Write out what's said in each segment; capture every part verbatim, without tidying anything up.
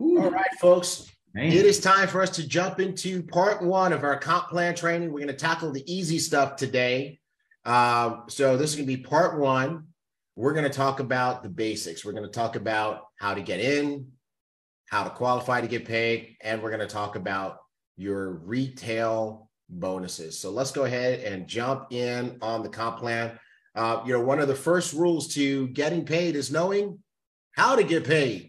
Ooh. All right, folks. Man. It is time for us to jump into part one of our comp plan training. We're going to tackle the easy stuff today. Uh, so this is going to be part one. We're going to talk about the basics. We're going to talk about how to get in, how to qualify to get paid, and we're going to talk about your retail bonuses. So let's go ahead and jump in on the comp plan. Uh, you know, one of the first rules to getting paid is knowing how to get paid.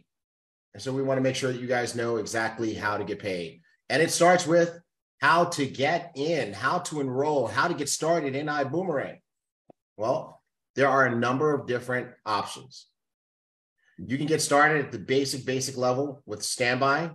And so we want to make sure that you guys know exactly how to get paid. And it starts with how to get in, how to enroll, how to get started in iBuumerang. Well, there are a number of different options. You can get started at the basic, basic level with standby,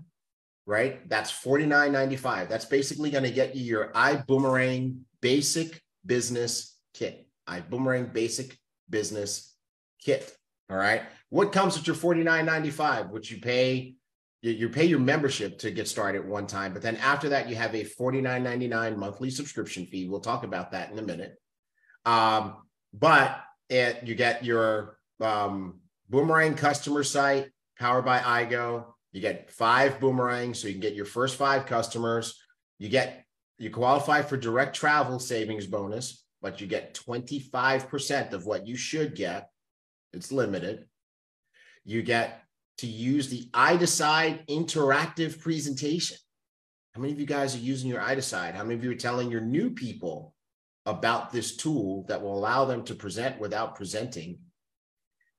right? That's forty-nine ninety-five. That's basically going to get you your iBuumerang basic business kit. iBuumerang basic business kit. All right. What comes with your forty-nine ninety-five, which you pay, you, you pay your membership to get started one time. But then after that, you have a forty-nine ninety-nine monthly subscription fee. We'll talk about that in a minute. Um, but it, you get your um, Buumerang customer site powered by IGo. You get five Buumerangs, so you can get your first five customers. You get, you qualify for direct travel savings bonus, but you get twenty-five percent of what you should get. It's limited. You get to use the iDecide interactive presentation. How many of you guys are using your iDecide? How many of you are telling your new people about this tool that will allow them to present without presenting?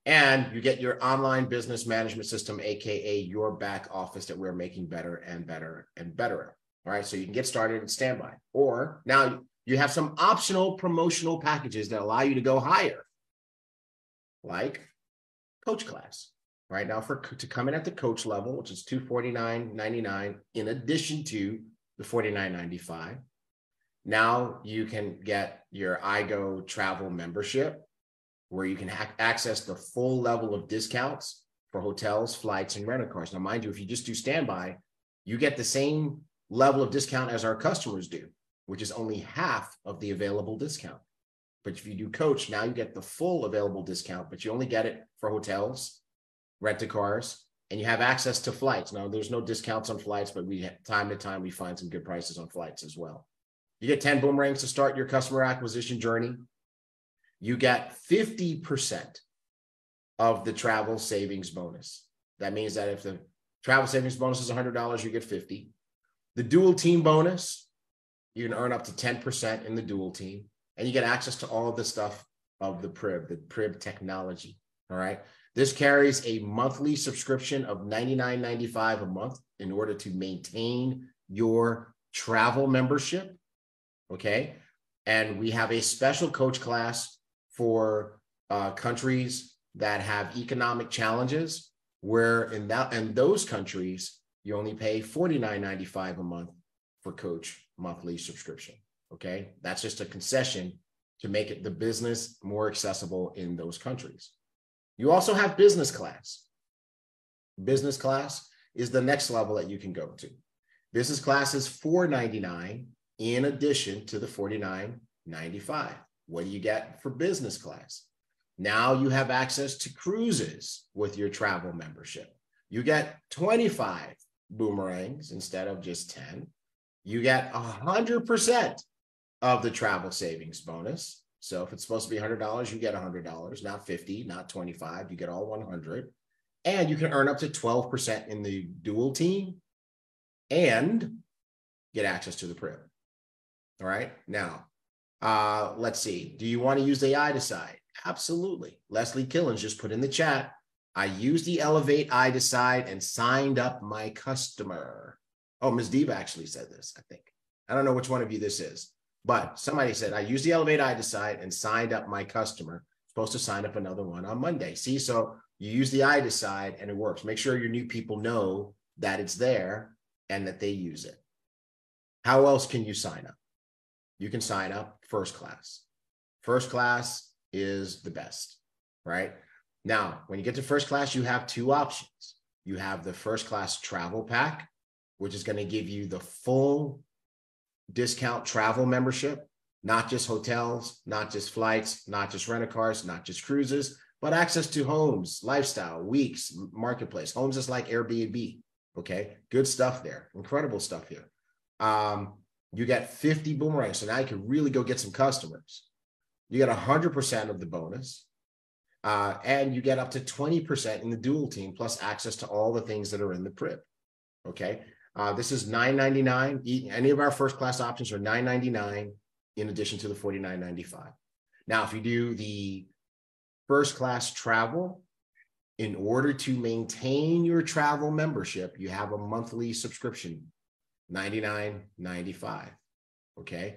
And you get your online business management system, A K A your back office that we're making better and better and better. All right. So you can get started and standby. Or now you have some optional promotional packages that allow you to go higher, like coach class right now for to come in at the coach level, which is two forty-nine ninety-nine in addition to the forty-nine ninety-five. Now you can get your IGo travel membership where you can ha- access the full level of discounts for hotels, flights, and rental cars. Now, mind you, if you just do standby, you get the same level of discount as our customers do, which is only half of the available discount. But if you do coach, now you get the full available discount, but you only get it for hotels, rent-a-cars, and you have access to flights. Now, there's no discounts on flights, but we have, time to time, we find some good prices on flights as well. You get ten Buumerangs to start your customer acquisition journey. You get fifty percent of the travel savings bonus. That means that if the travel savings bonus is one hundred dollars, you get fifty. The dual team bonus, you can earn up to ten percent in the dual team. And you get access to all of the stuff of the Prib, the Prib technology, all right? This carries a monthly subscription of ninety-nine ninety-five a month in order to maintain your travel membership, okay? And we have a special coach class for uh, countries that have economic challenges, where in, that, in those countries, you only pay forty-nine ninety-five a month for coach monthly subscription. Okay, that's just a concession to make it the business more accessible in those countries. You also have business class. Business class is the next level that you can go to. Business class is four ninety-nine in addition to the forty-nine ninety-five. What do you get for business class? Now you have access to cruises with your travel membership. You get twenty-five Buumerangs instead of just ten. You get one hundred percent of the travel savings bonus. So if it's supposed to be one hundred dollars, you get one hundred dollars, not fifty, not twenty-five, you get all one hundred. And you can earn up to twelve percent in the dual team and get access to the Prib. All right, now, uh, let's see. Do you want to use the iDecide? Absolutely. Leslie Killens just put in the chat, I used the Elevate iDecide and signed up my customer. Oh, Miz Diva actually said this, I think. I don't know which one of you this is. But somebody said, I used the Elevate iDecide and signed up my customer. Supposed to sign up another one on Monday. See, so you use the iDecide and it works. Make sure your new people know that it's there and that they use it. How else can you sign up? You can sign up first class. First class is the best, right? Now, when you get to first class, you have two options. You have the first class travel pack, which is going to give you the full discount travel membership, not just hotels, not just flights, not just rent-a-cars, not just cruises, but access to homes, lifestyle, weeks, marketplace. Homes is like Airbnb, Okay, good stuff there. Incredible stuff here. Um, you got fifty boomerangs. So now you can really go get some customers. You get one hundred percent of the bonus. Uh, and you get up to twenty percent in the dual team, plus access to all the things that are in the Prib. Okay, uh, this is nine ninety-nine. Any of our first class options are nine ninety-nine in addition to the forty-nine ninety-five. Now, if you do the first class travel, in order to maintain your travel membership, you have a monthly subscription, ninety-nine ninety-five. Okay.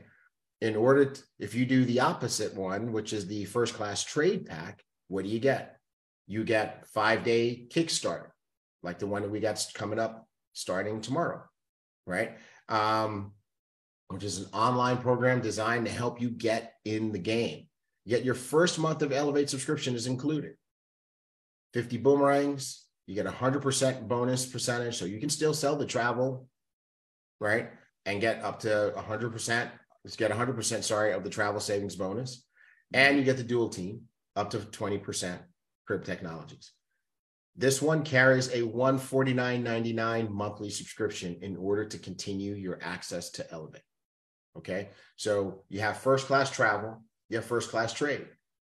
In order to, if you do the opposite one, which is the first class trade pack, what do you get? You get five day Kickstarter, like the one that we got coming up starting tomorrow, right? Um, which is an online program designed to help you get in the game. Yet your first month of Elevate subscription is included. fifty boomerangs, you get one hundred percent bonus percentage, so you can still sell the travel, right? And get up to one hundred percent, let's get one hundred percent, sorry, of the travel savings bonus. And you get the dual team, up to twenty percent Prib Technologies. This one carries a one forty-nine ninety-nine monthly subscription in order to continue your access to Elevate, okay? So you have first-class travel, you have first-class trade.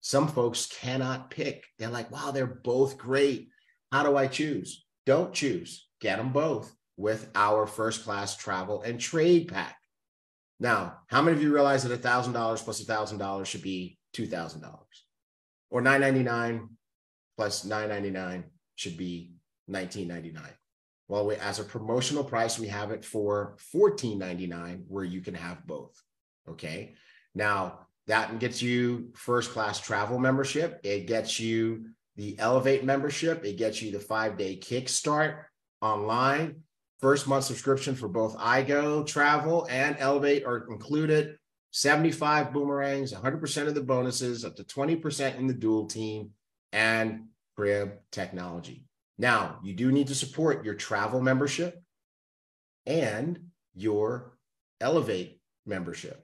Some folks cannot pick. They're like, wow, they're both great. How do I choose? Don't choose. Get them both with our first class travel and trade pack. Now, how many of you realize that one thousand dollars plus one thousand dollars should be two thousand dollars? Or nine ninety-nine plus nine ninety-nine should be nineteen ninety-nine. Well, we, as a promotional price, we have it for fourteen ninety-nine where you can have both, okay? Now, that gets you first-class travel membership. It gets you the Elevate membership. It gets you the five-day kickstart online. First month subscription for both IGo travel and Elevate are included. seventy-five boomerangs, one hundred percent of the bonuses, up to twenty percent in the dual team, and Prib Technology. Now, you do need to support your travel membership and your Elevate membership.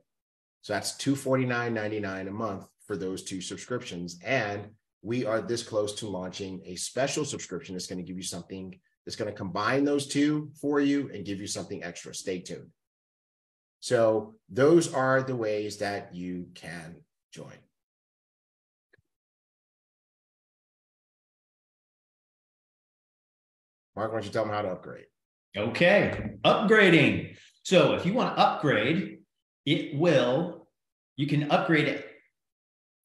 So that's two forty-nine ninety-nine a month for those two subscriptions. And we are this close to launching a special subscription that's going to give you something that's going to combine those two for you and give you something extra. Stay tuned. So those are the ways that you can join. Mark, why don't you tell them how to upgrade? Okay, upgrading. So if you want to upgrade, It will, you can upgrade it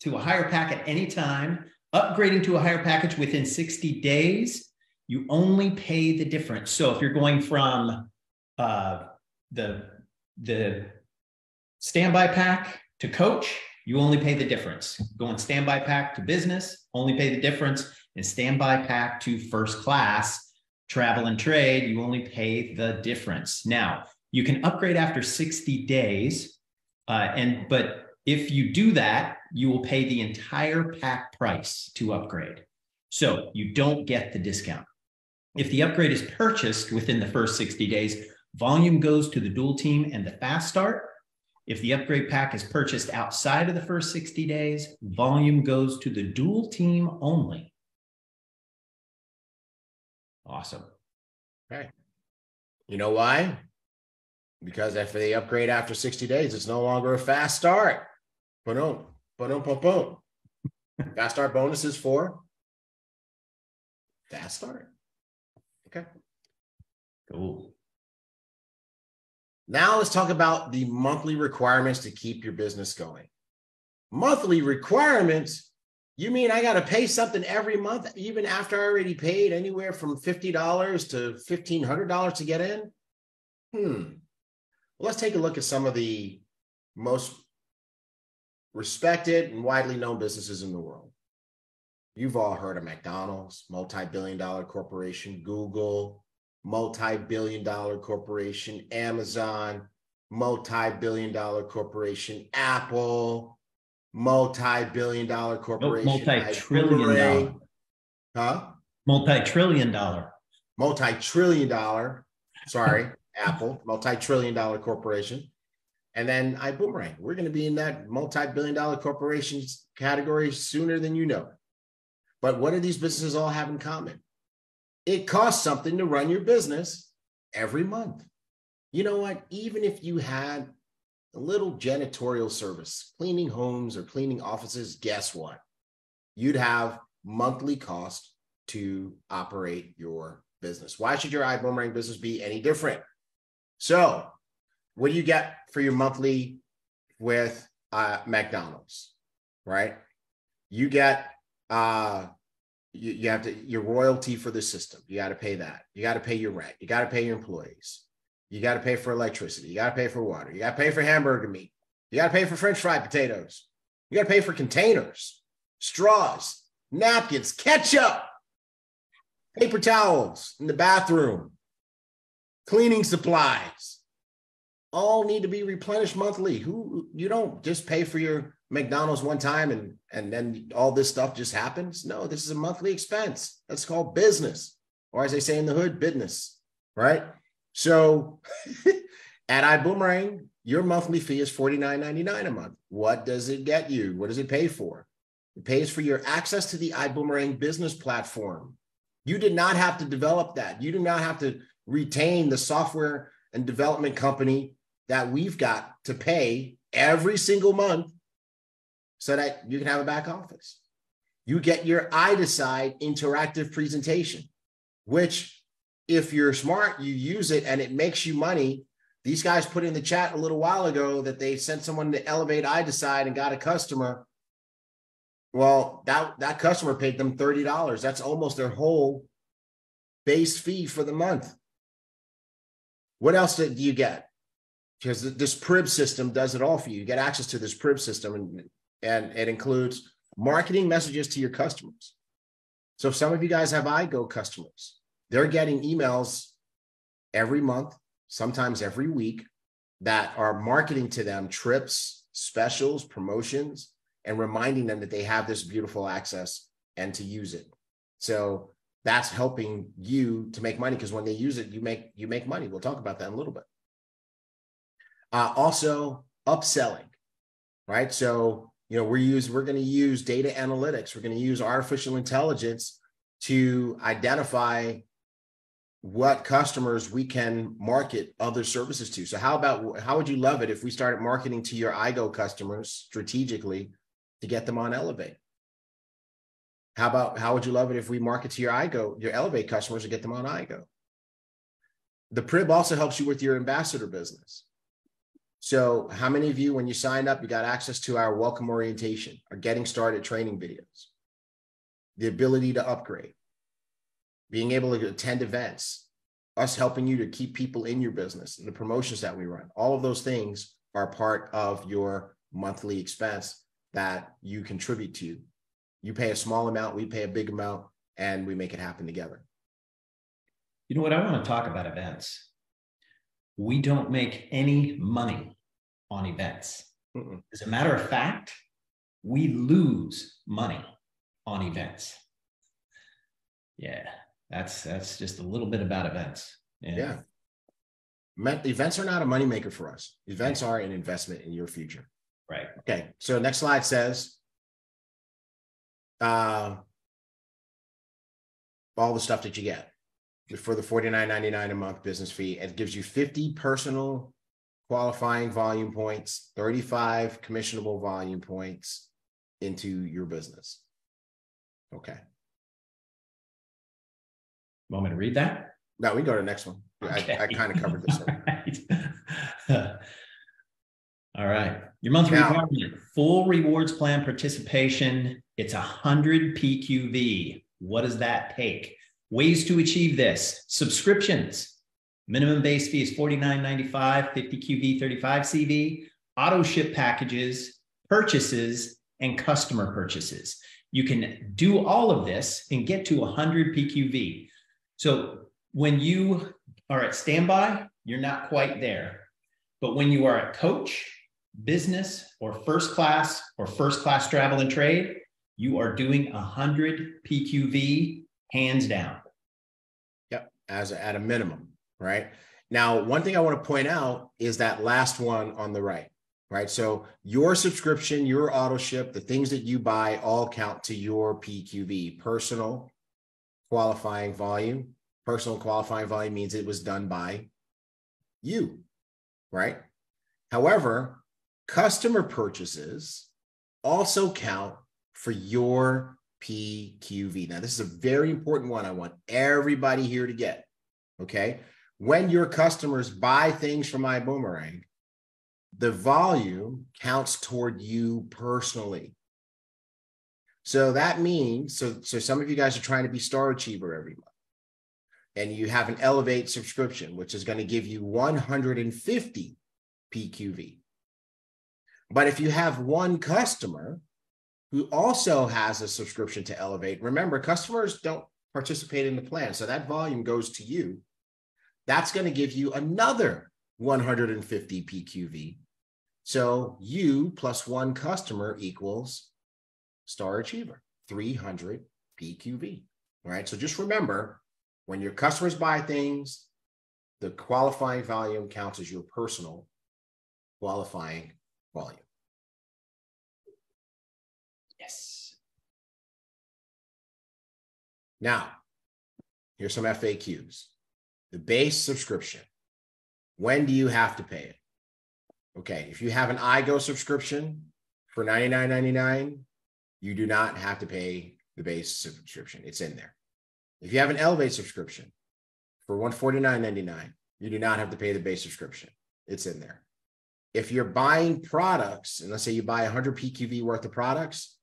to a higher pack at any time, upgrading to a higher package within sixty days, you only pay the difference. So if you're going from uh, the, the standby pack to coach, you only pay the difference. Going standby pack to business, only pay the difference. And standby pack to first class, travel and trade, you only pay the difference. Now, you can upgrade after sixty days, uh, and but if you do that, you will pay the entire pack price to upgrade. So you don't get the discount. If the upgrade is purchased within the first sixty days, volume goes to the dual team and the fast start. If the upgrade pack is purchased outside of the first sixty days, volume goes to the dual team only. Awesome. Okay. You know why? Because after they upgrade after sixty days, it's no longer a fast start. Boom, boom, boom, boom. Fast start bonuses for fast start. Okay. Cool. Now let's talk about the monthly requirements to keep your business going. Monthly requirements? You mean I got to pay something every month, even after I already paid anywhere from fifty dollars to fifteen hundred dollars to get in? Hmm. Let's take a look at some of the most respected and widely known businesses in the world. You've all heard of McDonald's, multi-billion dollar corporation, Google, multi-billion dollar corporation, Amazon, multi-billion dollar corporation, Apple, multi-billion dollar corporation. Nope, multi-trillion dollar. Huh? Multi-trillion dollar. Multi-trillion dollar. Sorry. Apple, multi-trillion dollar corporation, and then iBuumerang. We're going to be in that multi-billion dollar corporations category sooner than you know. But what do these businesses all have in common? It costs something to run your business every month. You know what? Even if you had a little janitorial service, cleaning homes or cleaning offices, guess what? You'd have monthly cost to operate your business. Why should your iBuumerang business be any different? So what do you get for your monthly with uh, McDonald's, right? You get... Uh, You, you have to, your royalty for the system. You got to pay that. You got to pay your rent. You got to pay your employees. You got to pay for electricity. You got to pay for water. You got to pay for hamburger meat. You got to pay for French fried potatoes. You got to pay for containers, straws, napkins, ketchup, paper towels in the bathroom, cleaning supplies. All need to be replenished monthly. Who, you don't just pay for your McDonald's one time and and then all this stuff just happens. No, this is a monthly expense. That's called business, or as they say in the hood, business, right? So at iBuumerang, your monthly fee is forty-nine ninety-nine a month. What does it get you? What does it pay for? It pays for your access to the iBuumerang business platform. You did not have to develop that. You do not have to retain the software and development company that we've got to pay every single month so that you can have a back office. You get your iDecide interactive presentation, which if you're smart, you use it and it makes you money. These guys put in the chat a little while ago that they sent someone to Elevate iDecide and got a customer. Well, that, that customer paid them thirty dollars. That's almost their whole base fee for the month. What else do you get? Because this Prib system does it all for you. You get access to this Prib system, and, and it includes marketing messages to your customers. So if some of you guys have iGo customers, they're getting emails every month, sometimes every week, that are marketing to them trips, specials, promotions, and reminding them that they have this beautiful access and to use it. So that's helping you to make money, because when they use it, you make you make money. We'll talk about that in a little bit. Uh, also, upselling, right? So you know we're use we're going to use data analytics. We're going to use artificial intelligence to identify what customers we can market other services to. So how about how would you love it if we started marketing to your iGo customers strategically to get them on Elevate? How about, how would you love it if we market to your iGo, your Elevate customers and get them on iGo? The Prib also helps you with your ambassador business. So how many of you, when you signed up, you got access to our welcome orientation, our getting started training videos, the ability to upgrade, being able to attend events, us helping you to keep people in your business, and the promotions that we run, all of those things are part of your monthly expense that you contribute to. You pay a small amount, we pay a big amount, and we make it happen together. You know what? I want to talk about events. We don't make any money on events. Mm-mm. As a matter of fact, we lose money on events. Yeah, that's that's just a little bit about events. Yeah. yeah. Events are not a moneymaker for us. Events right. are an investment in your future. Right. Okay, so next slide says, Uh, all the stuff that you get for the forty-nine ninety-nine a month business fee. It gives you fifty personal qualifying volume points, thirty-five commissionable volume points into your business. Okay. Want me to read that? No, we can go to the next one. Okay. I, I kind of covered this one. All right. All right. Your monthly requirement, full rewards plan participation. It's one hundred P Q V. What does that take? Ways to achieve this. Subscriptions. Minimum base fee is forty-nine ninety-five, fifty Q V, thirty-five C V. Auto ship packages, purchases, and customer purchases. You can do all of this and get to one hundred P Q V. So when you are at standby, you're not quite there. But when you are a coach, business, or first class, or first class travel and trade, you are doing one hundred P Q V hands down. Yep, as a, at a minimum, right? Now, one thing I want to point out is that last one on the right, right? So your subscription, your auto ship, the things that you buy all count to your P Q V, personal qualifying volume. Personal qualifying volume means it was done by you, right? However, customer purchases also count for your P Q V. Now, this is a very important one I want everybody here to get, okay? When your customers buy things from iBuumerang, the volume counts toward you personally. So that means, so, so some of you guys are trying to be Star Achiever every month, and you have an Elevate subscription, which is going to give you one hundred fifty P Q V. But if you have one customer who also has a subscription to Elevate, remember, customers don't participate in the plan, so that volume goes to you. That's going to give you another one hundred fifty P Q V. So you plus one customer equals Star Achiever, three hundred P Q V, all right? So just remember, when your customers buy things, the qualifying volume counts as your personal qualifying volume. Yes. Now, here's some F A Qs. The base subscription, when do you have to pay it? Okay, if you have an iGo subscription for ninety-nine ninety-nine, you do not have to pay the base subscription. It's in there. If you have an Elevate subscription for one forty-nine ninety-nine, you do not have to pay the base subscription. It's in there. If you're buying products, and let's say you buy one hundred P Q V worth of products,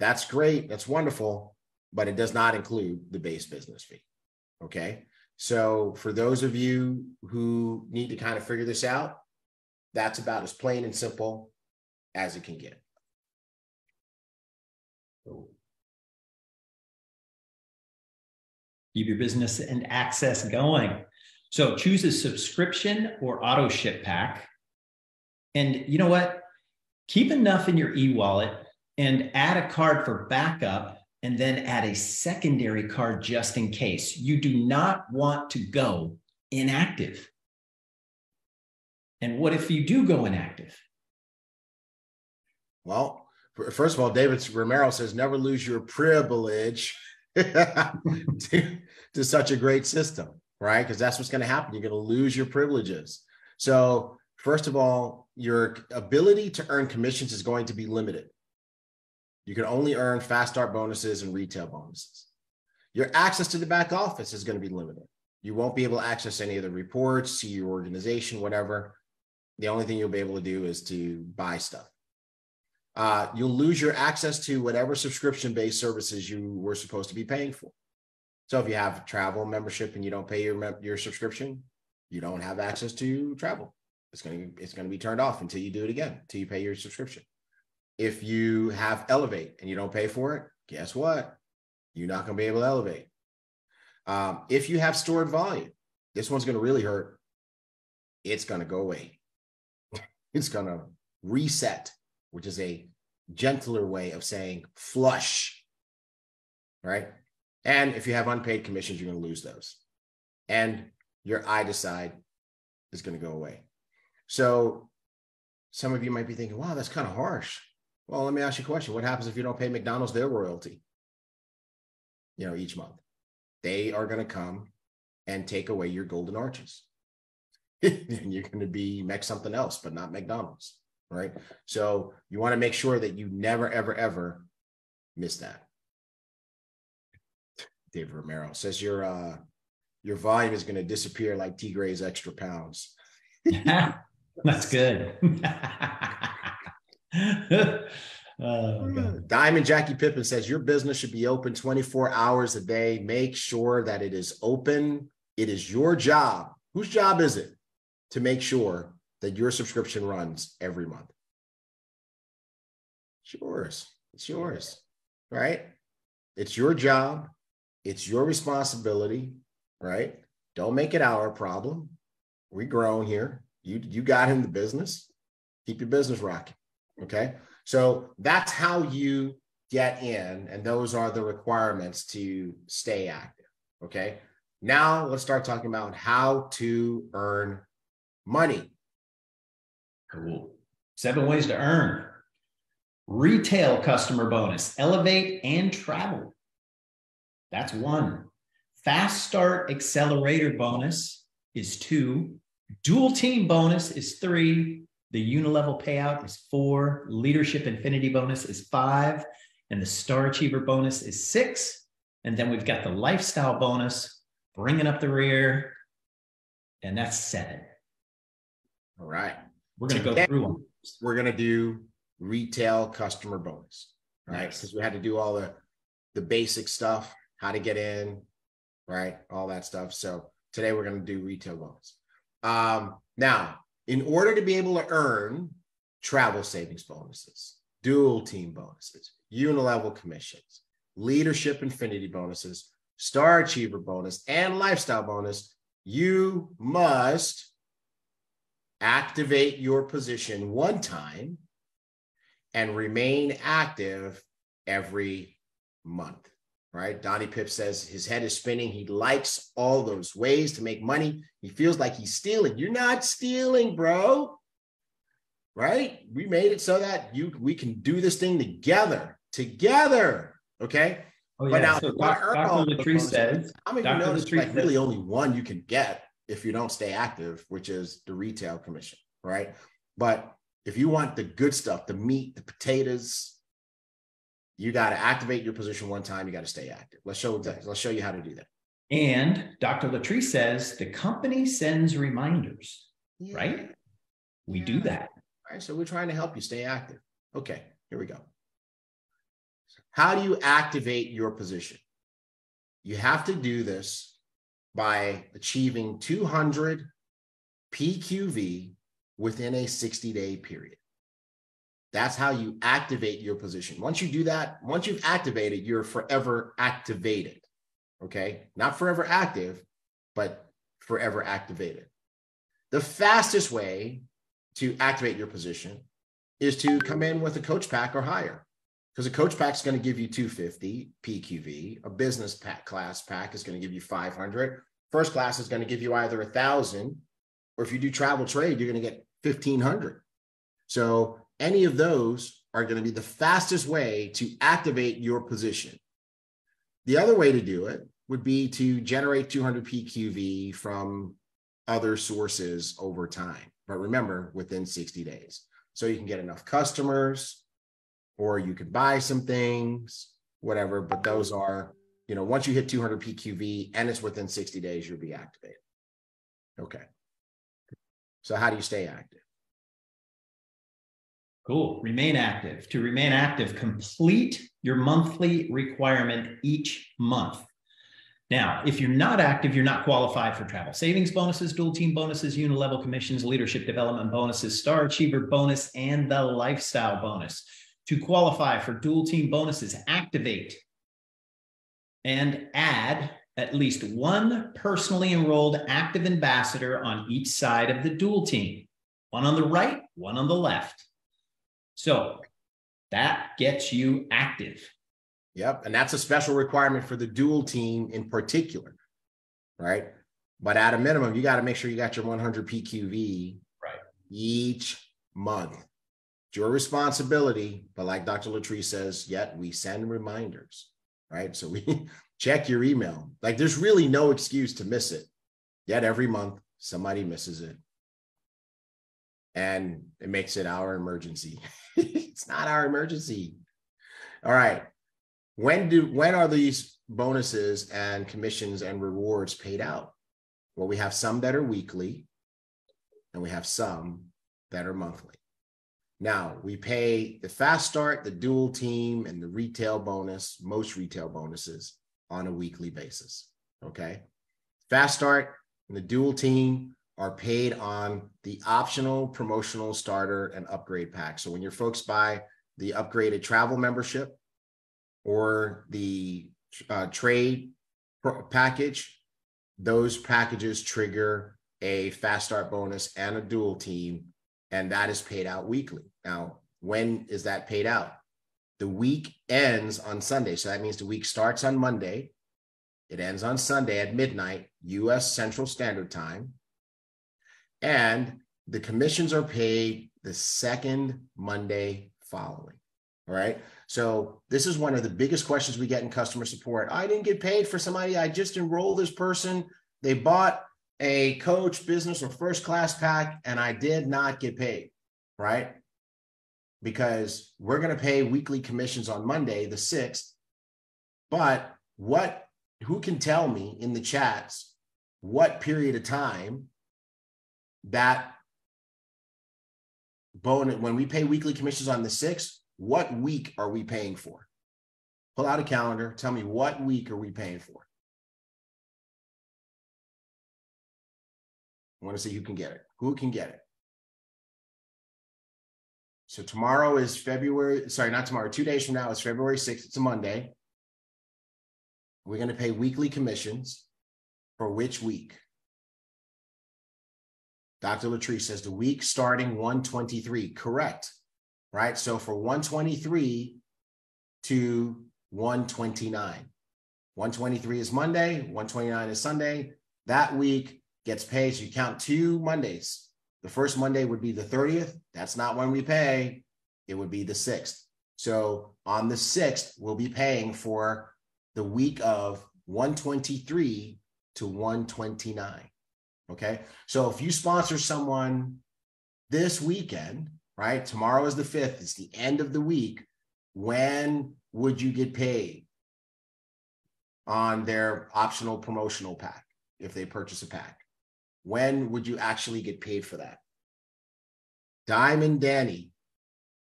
that's great. That's wonderful, but it does not include the base business fee, okay? So for those of you who need to kind of figure this out, that's about as plain and simple as it can get. So keep your business and access going. So choose a subscription or auto ship pack. And you know what? Keep enough in your e-wallet and add a card for backup, and then add a secondary card just in case. You do not want to go inactive. And what if you do go inactive? Well, first of all, David Romero says, never lose your privilege to, to such a great system, right? Because that's what's going to happen. You're going to lose your privileges. So first of all, your ability to earn commissions is going to be limited. You can only earn fast start bonuses and retail bonuses. Your access to the back office is going to be limited. You won't be able to access any of the reports, see your organization, whatever. The only thing you'll be able to do is to buy stuff. Uh, you'll lose your access to whatever subscription-based services you were supposed to be paying for. So if you have travel membership and you don't pay your, your subscription, you don't have access to travel. It's going to, it's going to be turned off until you do it again, until you pay your subscription. If you have Elevate and you don't pay for it, guess what? You're not going to be able to elevate. Um, if you have stored volume, this one's going to really hurt. It's going to go away. It's going to reset, which is a gentler way of saying flush, right? And if you have unpaid commissions, you're going to lose those. And your iDecide is going to go away. So some of you might be thinking, wow, that's kind of harsh. Well, let me ask you a question. What happens if you don't pay McDonald's their royalty, you know, each month? They are going to come and take away your golden arches. And you're going to be Mac something else, but not McDonald's, right? So you want to make sure that you never, ever, ever miss that. David Romero says your, uh, your volume is going to disappear like Tigray's extra pounds. Yeah, that's good. Oh, God. Diamond Jackie Pippen says your business should be open twenty-four hours a day. Make sure that it is open. It is your job. Whose job is it to make sure that your subscription runs every month? It's yours. It's yours, right? It's your job. It's your responsibility, right? Don't make it our problem. We grown here. You, you got in the business. Keep your business rocking. Okay, so that's how you get in, and those are the requirements to stay active. Okay, now let's start talking about how to earn money. Cool. Seven ways to earn. Retail customer bonus, Elevate, and travel. That's one. Fast start accelerator bonus is two. Dual team bonus is three. The unilevel payout is four. Leadership infinity bonus is five. And the star achiever bonus is six. And then we've got the lifestyle bonus, bringing up the rear. And that's seven. All right. We're going to go through them. We're going to do retail customer bonus, right? Because nice. We had to do all the, the basic stuff, how to get in, right? All that stuff. So today we're going to do retail bonus. Um, now, in order to be able to earn travel savings bonuses, dual team bonuses, unilevel commissions, leadership infinity bonuses, star achiever bonus, and lifestyle bonus, you must activate your position one time and remain active every month, right? Donnie Pipps says his head is spinning. He likes all those ways to make money. He feels like he's stealing. You're not stealing, bro, right? We made it so that you we can do this thing together, together, okay? Oh, yeah. But now, so Doctor Latrice says, I mean, you know, there's like really only one you can get if you don't stay active, which is the retail commission, right? But if you want the good stuff, the meat, the potatoes, you got to activate your position one time. You got to stay active. Let's show let's show you how to do that. And Doctor Latrice says the company sends reminders, yeah. right? We yeah. do that. All right, so we're trying to help you stay active. Okay, here we go. How do you activate your position? You have to do this by achieving two hundred P Q V within a sixty-day period. That's how you activate your position. Once you do that, once you've activated, you're forever activated, okay? Not forever active, but forever activated. The fastest way to activate your position is to come in with a coach pack or higher. Because a coach pack is going to give you two hundred fifty P Q V. A business pack, class pack is going to give you five hundred. First class is going to give you either one thousand, or if you do travel trade, you're going to get fifteen hundred. So any of those are going to be the fastest way to activate your position. The other way to do it would be to generate two hundred P Q V from other sources over time. But remember, within sixty days. So you can get enough customers, or you could buy some things, whatever, but those are, you know, once you hit two hundred P Q V and it's within sixty days, you'll be activated. Okay. So how do you stay active? Cool. Remain active. To remain active, complete your monthly requirement each month. Now, if you're not active, you're not qualified for travel savings bonuses, dual team bonuses, unilevel commissions, leadership development bonuses, star achiever bonus, and the lifestyle bonus. To qualify for dual team bonuses, activate and add at least one personally enrolled active ambassador on each side of the dual team. One on the right, one on the left. So that gets you active. Yep, and that's a special requirement for the dual team in particular, right? But at a minimum, you got to make sure you got your one hundred P Q V right each month. Your responsibility, but like Doctor Latrice says, yet we send reminders, right? So we check your email. Like there's really no excuse to miss it. Yet every month, somebody misses it. And it makes it our emergency. It's not our emergency. All right. When do when are these bonuses and commissions and rewards paid out? Well, we have some that are weekly, and we have some that are monthly. Now, we pay the fast start, the dual team, and the retail bonus, most retail bonuses, on a weekly basis, okay? Fast start and the dual team are paid on the optional promotional starter and upgrade pack. So when your folks buy the upgraded travel membership or the uh, trade package, those packages trigger a fast start bonus and a dual team, and that is paid out weekly. Now, when is that paid out? The week ends on Sunday. So that means the week starts on Monday. It ends on Sunday at midnight, U S Central Standard Time. And the commissions are paid the second Monday following, all right? So this is one of the biggest questions we get in customer support. I didn't get paid for somebody. I just enrolled this person. They bought a coach, business, or first class pack, and I did not get paid, right? Because we're going to pay weekly commissions on Monday, the sixth. But what, who can tell me in the chats what period of time that bonus, when we pay weekly commissions on the sixth, what week are we paying for? Pull out a calendar. Tell me what week are we paying for? I want to see who can get it. Who can get it? So tomorrow is February, sorry, not tomorrow, two days from now is February sixth. It's a Monday. We're going to pay weekly commissions for which week? Doctor Latrice says the week starting one twenty-three. Correct. Right? So for one twenty-three to one twenty-nine. one twenty-three is Monday, one twenty-nine is Sunday. That week gets paid. So you count two Mondays. The first Monday would be the thirtieth. That's not when we pay. It would be the sixth. So on the sixth, we'll be paying for the week of one twenty-three to one twenty-nine. Okay. So if you sponsor someone this weekend, right? Tomorrow is the fifth. It's the end of the week. When would you get paid on their optional promotional pack if they purchase a pack? When would you actually get paid for that? Diamond Danny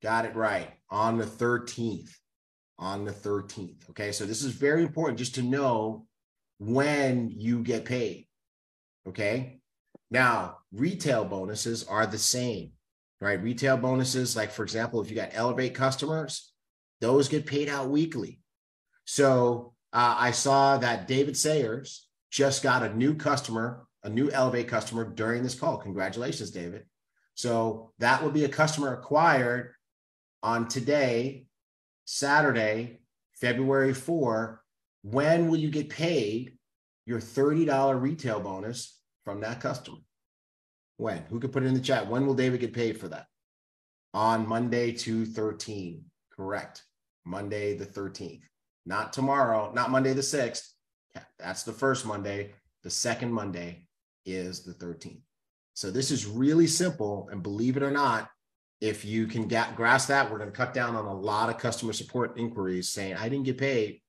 got it right on the thirteenth, on the thirteenth. Okay, so this is very important just to know when you get paid. Okay, now retail bonuses are the same, right? Retail bonuses, like for example, if you got Elevate customers, those get paid out weekly. So uh, I saw that David Sayers just got a new customer, a new Elevate customer during this call. Congratulations, David. So that will be a customer acquired on today, Saturday, February fourth. When will you get paid your thirty dollar retail bonus from that customer? When? Who could put it in the chat? When will David get paid for that? On Monday two thirteen. Correct. Monday the thirteenth. Not tomorrow, not Monday the sixth. Yeah, that's the first Monday. The second Monday is the thirteenth. So this is really simple. And believe it or not, if you can get, grasp that, we're going to cut down on a lot of customer support inquiries saying, I didn't get paid.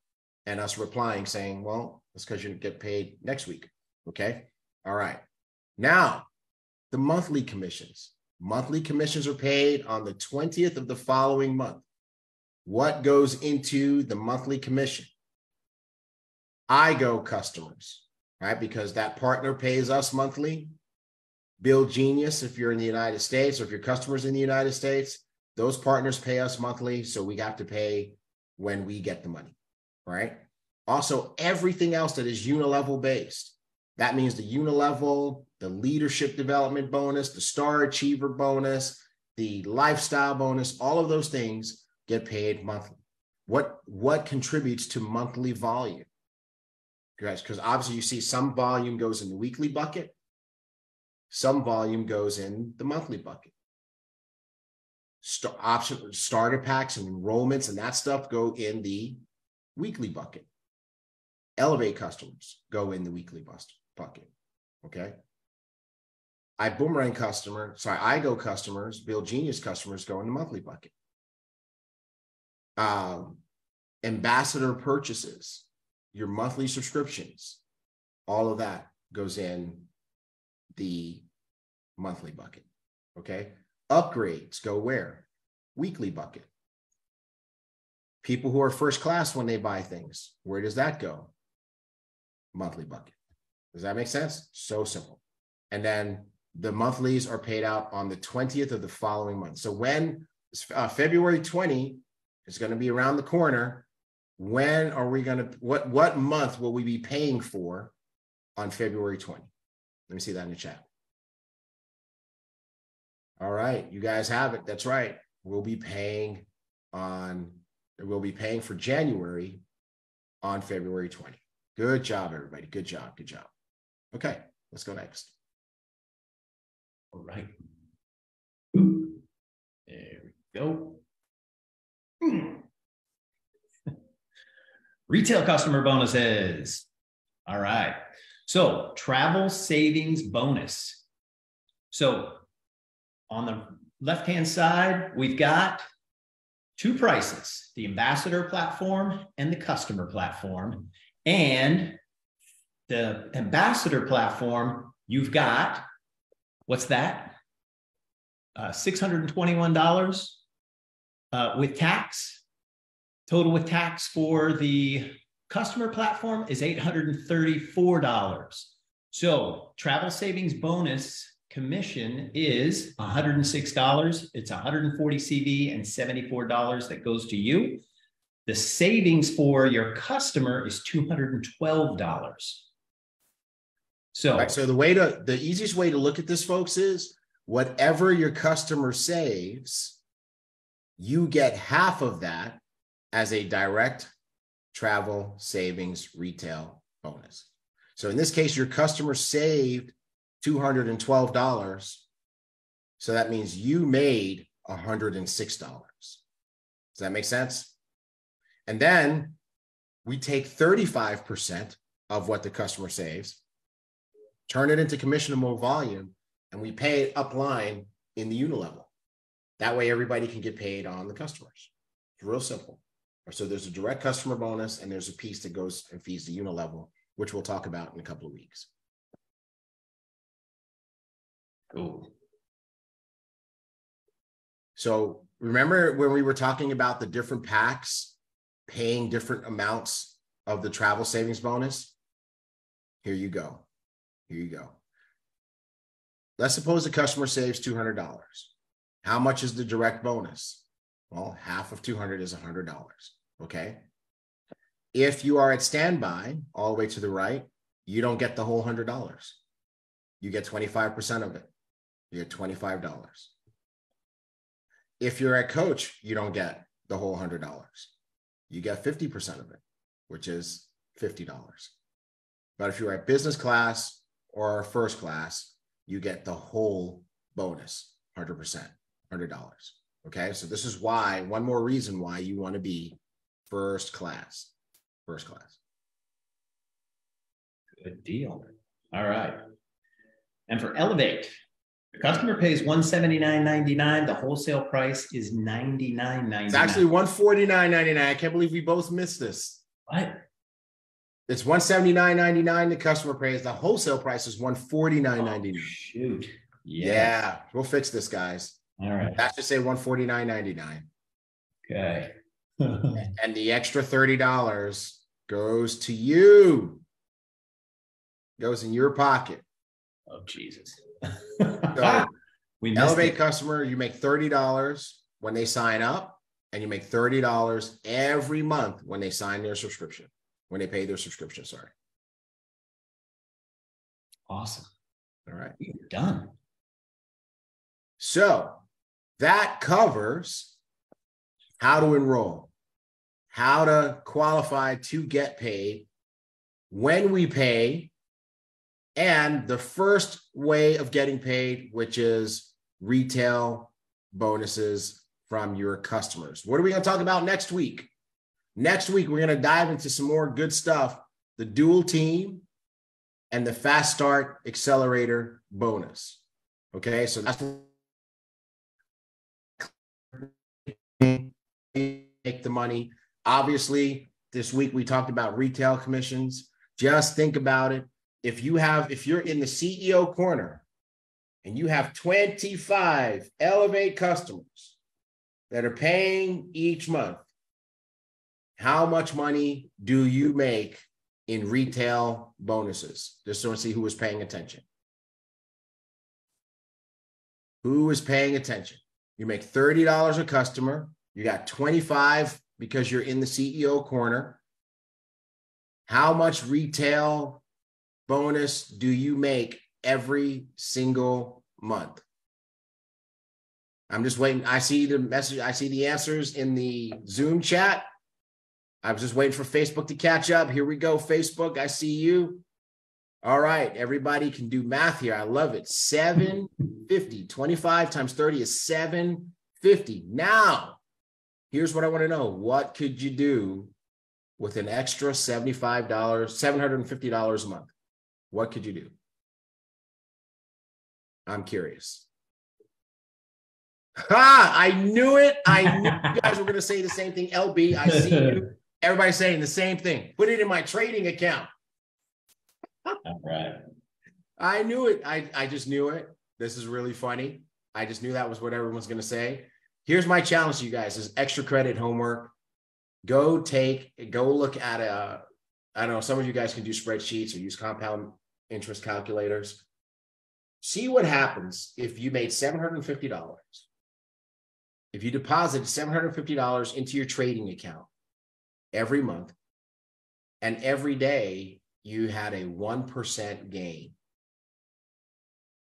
And us replying saying, well, that's because you get paid next week. Okay. All right. Now, the monthly commissions. Monthly commissions are paid on the twentieth of the following month. What goes into the monthly commission? I Go customers, right? Because that partner pays us monthly. Bill Genius, if you're in the United States, or if your customer's in the United States, those partners pay us monthly. So we have to pay when we get the money, right? Also, everything else that is unilevel based. That means the unilevel, the leadership development bonus, the star achiever bonus, the lifestyle bonus, all of those things get paid monthly. What, what contributes to monthly volume? Because obviously you see some volume goes in the weekly bucket, some volume goes in the monthly bucket. Star, option, starter packs and enrollments and that stuff go in the weekly bucket. Elevate customers go in the weekly bust, bucket, okay? iBuumerang customer, sorry, I Go customers, Bill Genius customers go in the monthly bucket. Um, ambassador purchases, your monthly subscriptions, all of that goes in the monthly bucket, okay? Upgrades go where? Weekly bucket. People who are first class when they buy things, where does that go? Monthly bucket. Does that make sense? So simple. And then the monthlies are paid out on the twentieth of the following month. So when uh, February twentieth is going to be around the corner, when are we going to, what, what month will we be paying for on February twentieth? Let me see that in the chat. All right. You guys have it. That's right. We'll be paying on, we'll be paying for January on February twentieth. Good job, everybody. Good job. Good job. Okay. Let's go next. All right. There we go. Retail customer bonuses. All right. So travel savings bonus. So on the left-hand side, we've got two prices, the ambassador platform and the customer platform. And the ambassador platform, you've got, what's that? Uh, six hundred twenty-one dollars uh, with tax. Total with tax for the customer platform is eight hundred thirty-four dollars. So travel savings bonus commission is one hundred six dollars. It's one hundred forty C V and seventy-four dollars that goes to you. The savings for your customer is two hundred twelve dollars. So, right, so the way to the easiest way to look at this, folks, is whatever your customer saves, you get half of that as a direct travel savings retail bonus. So in this case, your customer saved two hundred twelve dollars. So that means you made one hundred six dollars. Does that make sense? And then we take thirty-five percent of what the customer saves, turn it into commissionable volume, and we pay it upline in the unilevel. That way everybody can get paid on the customers. It's real simple. So there's a direct customer bonus and there's a piece that goes and feeds the unilevel, which we'll talk about in a couple of weeks. Cool. So remember when we were talking about the different packs paying different amounts of the travel savings bonus? Here you go. Here you go. Let's suppose the customer saves two hundred dollars. How much is the direct bonus? Well, half of two hundred is one hundred dollars, okay? If you are at standby all the way to the right, you don't get the whole one hundred dollars. You get twenty-five percent of it. You get twenty-five dollars. If you're at coach, you don't get the whole one hundred dollars. You get fifty percent of it, which is fifty dollars. But if you're at business class or first class, you get the whole bonus, one hundred percent, one hundred dollars. Okay, so this is why, one more reason why you want to be first class, first class. Good deal. All right. And for Elevate, the customer pays one hundred seventy-nine ninety-nine. The wholesale price is ninety-nine ninety-nine. It's actually one hundred forty-nine ninety-nine. I can't believe we both missed this. What? It's one hundred seventy-nine ninety-nine. The customer pays. The wholesale price is one hundred forty-nine ninety-nine. Oh, shoot. Yeah. Yeah. We'll fix this, guys. All right. That's to say one hundred forty-nine ninety-nine. Okay. And the extra thirty dollars goes to you. Goes in your pocket. Oh, Jesus. So we Elevate it. Customer, you make thirty dollars when they sign up, and you make thirty dollars every month when they sign their subscription, when they pay their subscription, sorry. Awesome. All right. You're done. So that covers how to enroll, how to qualify to get paid, when we pay, and the first way of getting paid, which is retail bonuses from your customers. What are we going to talk about next week? Next week, we're going to dive into some more good stuff, the dual team and the fast start accelerator bonus. Okay, so that's make the money. Obviously, this week we talked about retail commissions. Just think about it. If you have, if you're in the C E O corner and you have twenty-five Elevate customers that are paying each month, how much money do you make in retail bonuses? Just so to see who was paying attention. Who is paying attention? You make thirty dollars a customer. You got twenty-five because you're in the C E O corner. How much retail bonus do you make every single month? I'm just waiting. I see the message. I see the answers in the Zoom chat. I was just waiting for Facebook to catch up. Here we go, Facebook. I see you. All right. Everybody can do math here. I love it. seven fifty. twenty-five times thirty is seven fifty. Now, here's what I want to know. What could you do with an extra seventy-five dollars, seven hundred fifty dollars a month, what could you do? I'm curious. Ha! I knew it. I knew you guys were going to say the same thing. L B, I see you. Everybody's saying the same thing. Put it in my trading account. All right. I knew it. I, I just knew it. This is really funny. I just knew that was what everyone's going to say. Here's my challenge to you guys is extra credit homework. Go take, go look at a, I don't know, some of you guys can do spreadsheets or use compound interest calculators. See what happens if you made seven hundred fifty dollars. If you deposit seven hundred fifty dollars into your trading account every month and every day you had a one percent gain,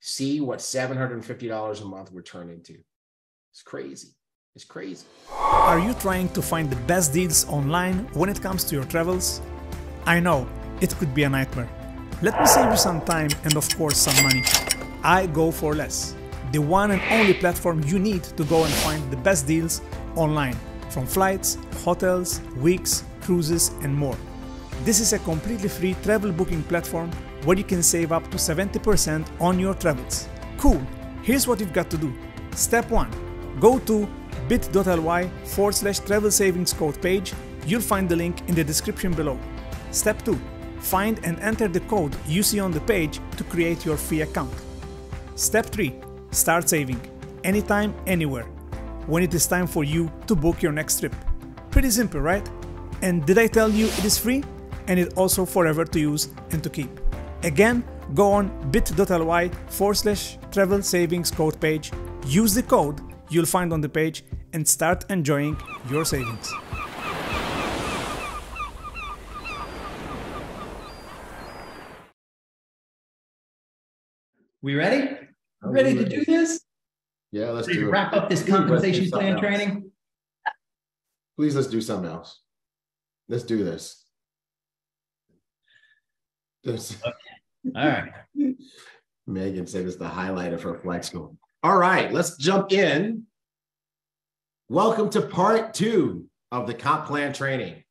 see what seven hundred fifty dollars a month would turn into. It's crazy. It's crazy. Are you trying to find the best deals online when it comes to your travels? I know, it could be a nightmare. Let me save you some time and of course some money. iGo for Less, the one and only platform you need to go and find the best deals online, from flights, hotels, weeks, cruises and more. This is a completely free travel booking platform where you can save up to seventy percent on your travels. Cool, here's what you've got to do. Step one, go to bit.ly forward slash travel savings code page. You'll find the link in the description below. Step two, find and enter the code you see on the page to create your free account. Step three, start saving, anytime, anywhere, when it is time for you to book your next trip. Pretty simple, right? And did I tell you it is free? And it's also forever to use and to keep. Again, go on bit.ly forward slash travel savings code page, use the code you'll find on the page and start enjoying your savings. We ready? Are ready we to ready? do this? Yeah, let's do wrap it. up this Please compensation plan training. Please, let's do something else. Let's do this. this. Okay. All right. Megan said it's the highlight of her flex goal. All right, let's jump in. Welcome to part two of the comp plan training.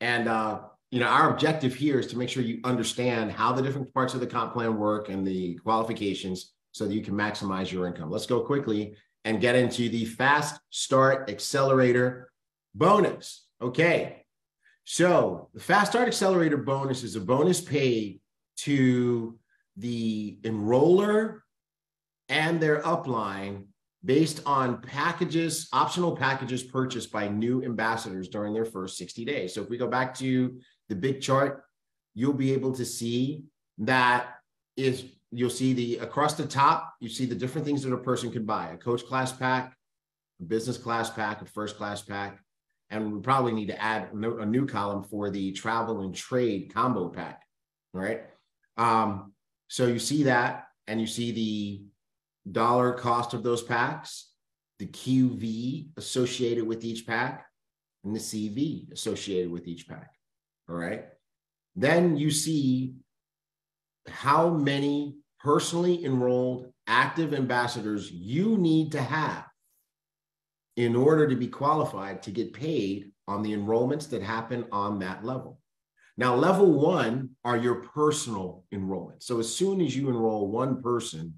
And uh, you know, our objective here is to make sure you understand how the different parts of the comp plan work and the qualifications so that you can maximize your income. Let's go quickly and get into the Fast Start Accelerator bonus. Okay, so the Fast Start Accelerator bonus is a bonus paid to the enroller and their upline based on packages, optional packages purchased by new ambassadors during their first sixty days. So if we go back to the big chart, you'll be able to see that is you'll see the across the top, you see the different things that a person could buy, a coach class pack, a business class pack, a first class pack, and we probably need to add a new column for the travel and trade combo pack, right? Um, so you see that, and you see the dollar cost of those packs, the Q V associated with each pack, and the C V associated with each pack. All right. Then you see how many personally enrolled active ambassadors you need to have in order to be qualified to get paid on the enrollments that happen on that level. Now, level one are your personal enrollments. So as soon as you enroll one person,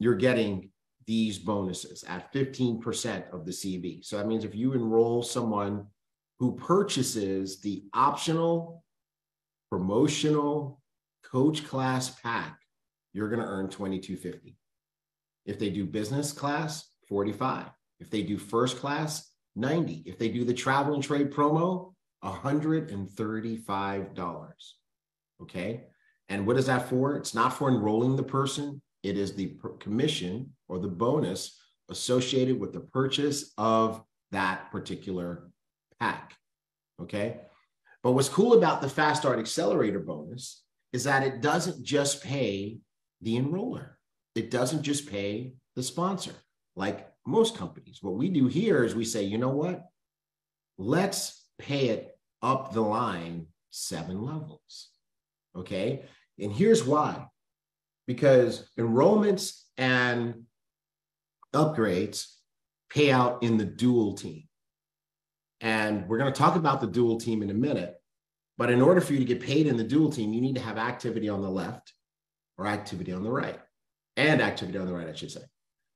you're getting these bonuses at fifteen percent of the C V. So that means if you enroll someone who purchases the optional promotional coach class pack, you're going to earn twenty-two fifty. If they do business class, forty-five. If they do first class, ninety. If they do the travel and trade promo, one hundred thirty-five dollars. Okay. And what is that for? It's not for enrolling the person. It is the commission or the bonus associated with the purchase of that particular pack. Okay. But what's cool about the Fast Start Accelerator bonus is that it doesn't just pay the enroller. It doesn't just pay the sponsor. Like most companies, what we do here is we say, you know what? Let's pay it up the line seven levels. Okay. And here's why. Because enrollments and upgrades pay out in the dual team. And we're going to talk about the dual team in a minute. But in order for you to get paid in the dual team, you need to have activity on the left or activity on the right. And activity on the right, I should say.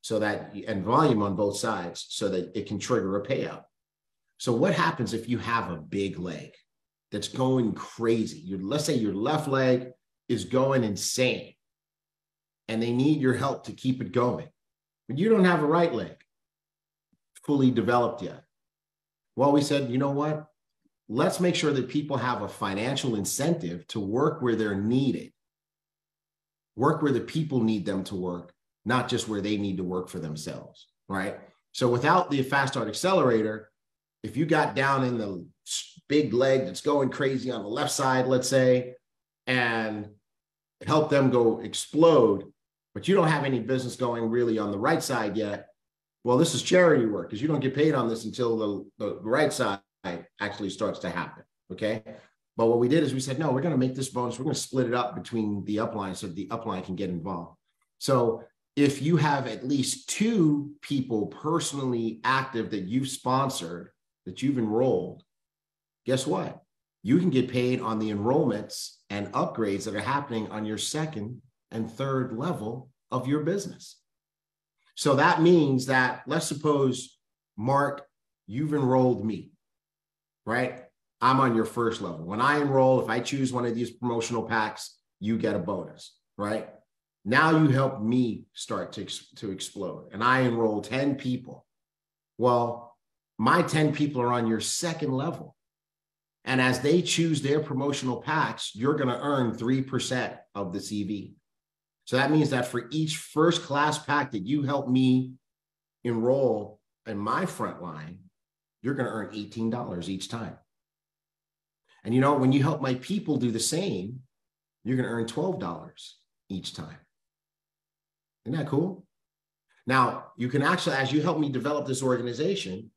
So that, and volume on both sides so that it can trigger a payout. So what happens if you have a big leg that's going crazy? Your, let's say your left leg is going insane and they need your help to keep it going. But you don't have a right leg fully developed yet. Well, we said, you know what? Let's make sure that people have a financial incentive to work where they're needed. Work where the people need them to work, not just where they need to work for themselves, right? So without the Fast Start Accelerator, if you got down in the big leg that's going crazy on the left side, let's say, and help them go explode, but you don't have any business going really on the right side yet, well, this is charity work because you don't get paid on this until the, the right side actually starts to happen, okay? But what we did is we said, no, we're going to make this bonus. We're going to split it up between the upline so the upline can get involved. So if you have at least two people personally active that you've sponsored, that you've enrolled, guess what? You can get paid on the enrollments and upgrades that are happening on your second and third level of your business. So that means that, let's suppose, Mark, you've enrolled me, right? I'm on your first level. When I enroll, if I choose one of these promotional packs, you get a bonus, right? Now you help me start to, to explode, and I enroll ten people. Well, my ten people are on your second level. And as they choose their promotional packs, you're going to earn three percent of the C V. So that means that for each first class pack that you help me enroll in my front line, you're going to earn eighteen dollars each time. And you know, when you help my people do the same, you're going to earn twelve dollars each time. Isn't that cool? Now, you can actually, as you help me develop this organization,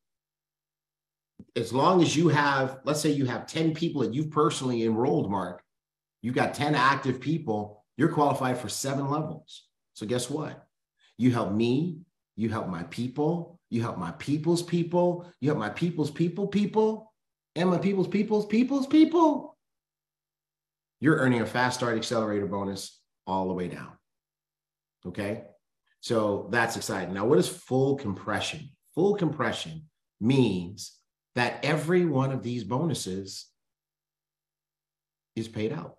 as long as you have, let's say you have ten people that you've personally enrolled, Mark, you've got ten active people, you're qualified for seven levels. So guess what? You help me, you help my people, you help my people's people, you help my people's people people, and my people's people's people's people. You're earning a Fast Start Accelerator bonus all the way down, okay? So that's exciting. Now, what is full compression? Full compression means that every one of these bonuses is paid out,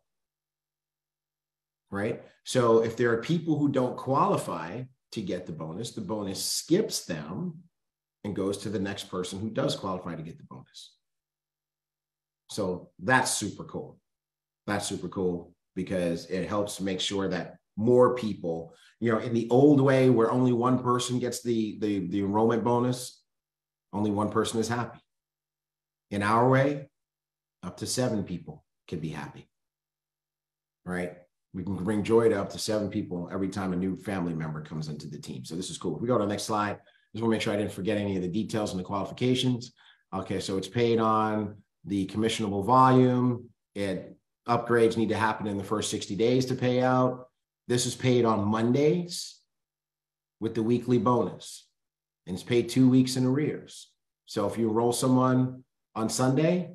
right? So if there are people who don't qualify to get the bonus, the bonus skips them and goes to the next person who does qualify to get the bonus. So that's super cool. That's super cool because it helps make sure that more people, you know, in the old way where only one person gets the, the, the enrollment bonus, only one person is happy. In our way, up to seven people can be happy, right? We can bring joy to up to seven people every time a new family member comes into the team. So this is cool. If we go to the next slide, just want to make sure I didn't forget any of the details and the qualifications. Okay, so it's paid on the commissionable volume. It, upgrades need to happen in the first sixty days to pay out. This is paid on Mondays with the weekly bonus. And it's paid two weeks in arrears. So if you enroll someone on Sunday,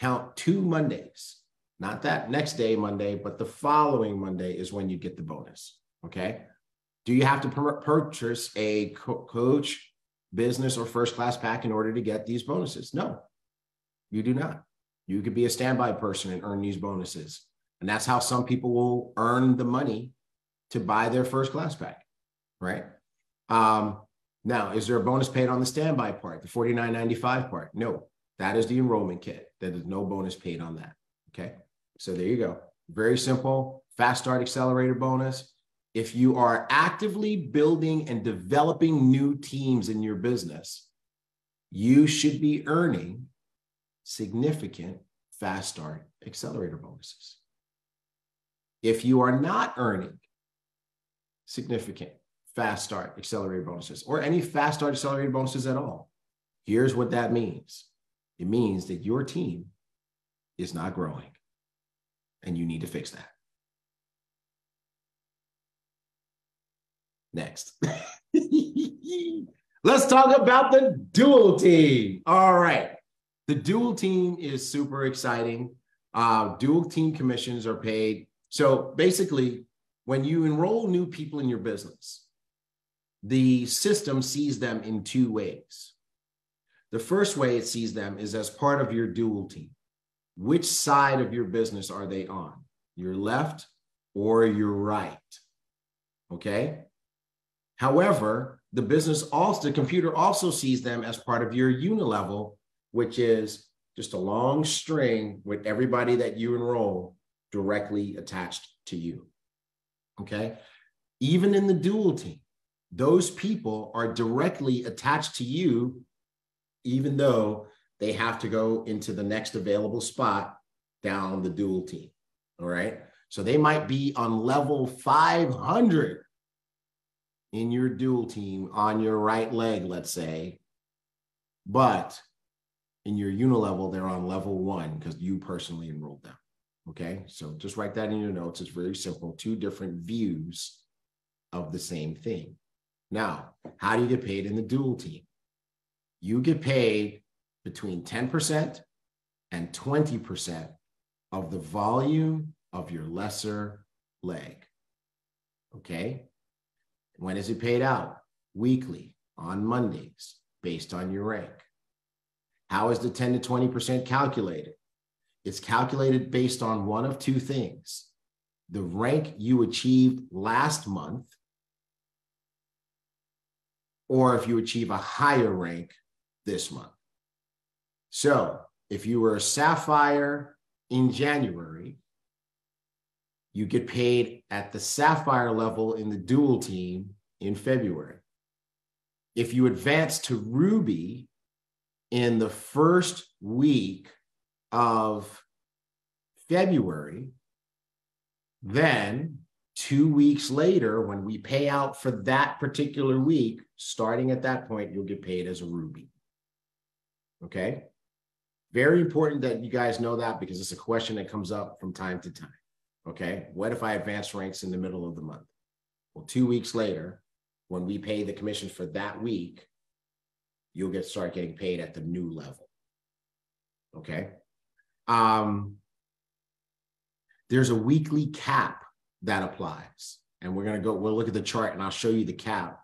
count two Mondays. Not that next day Monday, but the following Monday is when you get the bonus, okay? Do you have to purchase a co coach, business, or first-class pack in order to get these bonuses? No. You do not. You could be a standby person and earn these bonuses. And that's how some people will earn the money to buy their first class pack, right? Um, now, is there a bonus paid on the standby part, the forty-nine ninety-five part? No, that is the enrollment kit. There is no bonus paid on that, okay? So there you go. Very simple, Fast Start Accelerator bonus. If you are actively building and developing new teams in your business, you should be earning significant Fast Start Accelerator bonuses. If you are not earning significant Fast Start Accelerator bonuses or any Fast Start Accelerator bonuses at all, here's what that means. It means that your team is not growing and you need to fix that. Next. Let's talk about the dual team. All right. The dual team is super exciting. Uh, dual team commissions are paid. So basically, when you enroll new people in your business, the system sees them in two ways. The first way it sees them is as part of your dual team. Which side of your business are they on? Your left or your right? Okay. However, the business also, the computer also sees them as part of your unilevel, which is just a long string with everybody that you enroll directly attached to you. Okay. Even in the dual team, those people are directly attached to you, even though they have to go into the next available spot down the dual team. All right. So they might be on level five hundred in your dual team on your right leg, let's say, but in your unilevel, they're on level one because you personally enrolled them. Okay. So just write that in your notes. It's very simple. Two different views of the same thing. Now, how do you get paid in the dual team? You get paid between ten percent and twenty percent of the volume of your lesser leg. Okay. When is it paid out? Weekly, on Mondays, based on your rank. How is the ten to twenty percent calculated? It's calculated based on one of two things: the rank you achieved last month, or if you achieve a higher rank this month. So if you were a Sapphire in January, you get paid at the Sapphire level in the dual team in February. If you advance to Ruby in the first week of February, then two weeks later, when we pay out for that particular week, starting at that point, you'll get paid as a Ruby. Okay? Very important that you guys know that, because it's a question that comes up from time to time. Okay? What if I advance ranks in the middle of the month? Well, two weeks later, when we pay the commission for that week, you'll get start getting paid at the new level. Okay? Um, there's a weekly cap that applies. And we're going to go, we'll look at the chart and I'll show you the cap.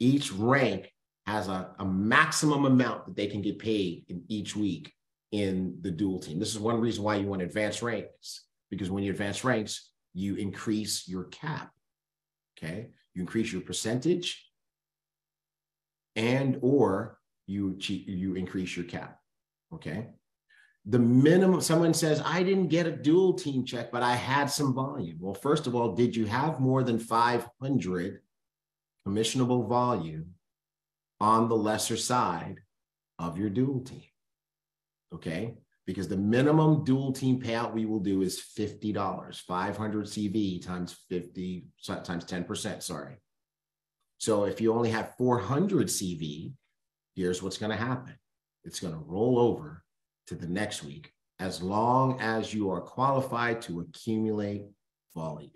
Each rank has a, a maximum amount that they can get paid in each week in the dual team. This is one reason why you want advanced ranks, because when you advance ranks, you increase your cap. Okay. You increase your percentage and, or you, you increase your cap. Okay. The minimum, someone says, I didn't get a dual team check, but I had some volume. Well, first of all, did you have more than five hundred commissionable volume on the lesser side of your dual team? Okay, because the minimum dual team payout we will do is fifty dollars, five hundred C V times fifty, times ten percent, sorry. So if you only have four hundred C V, here's what's going to happen. It's going to roll over to the next week, as long as you are qualified to accumulate volume.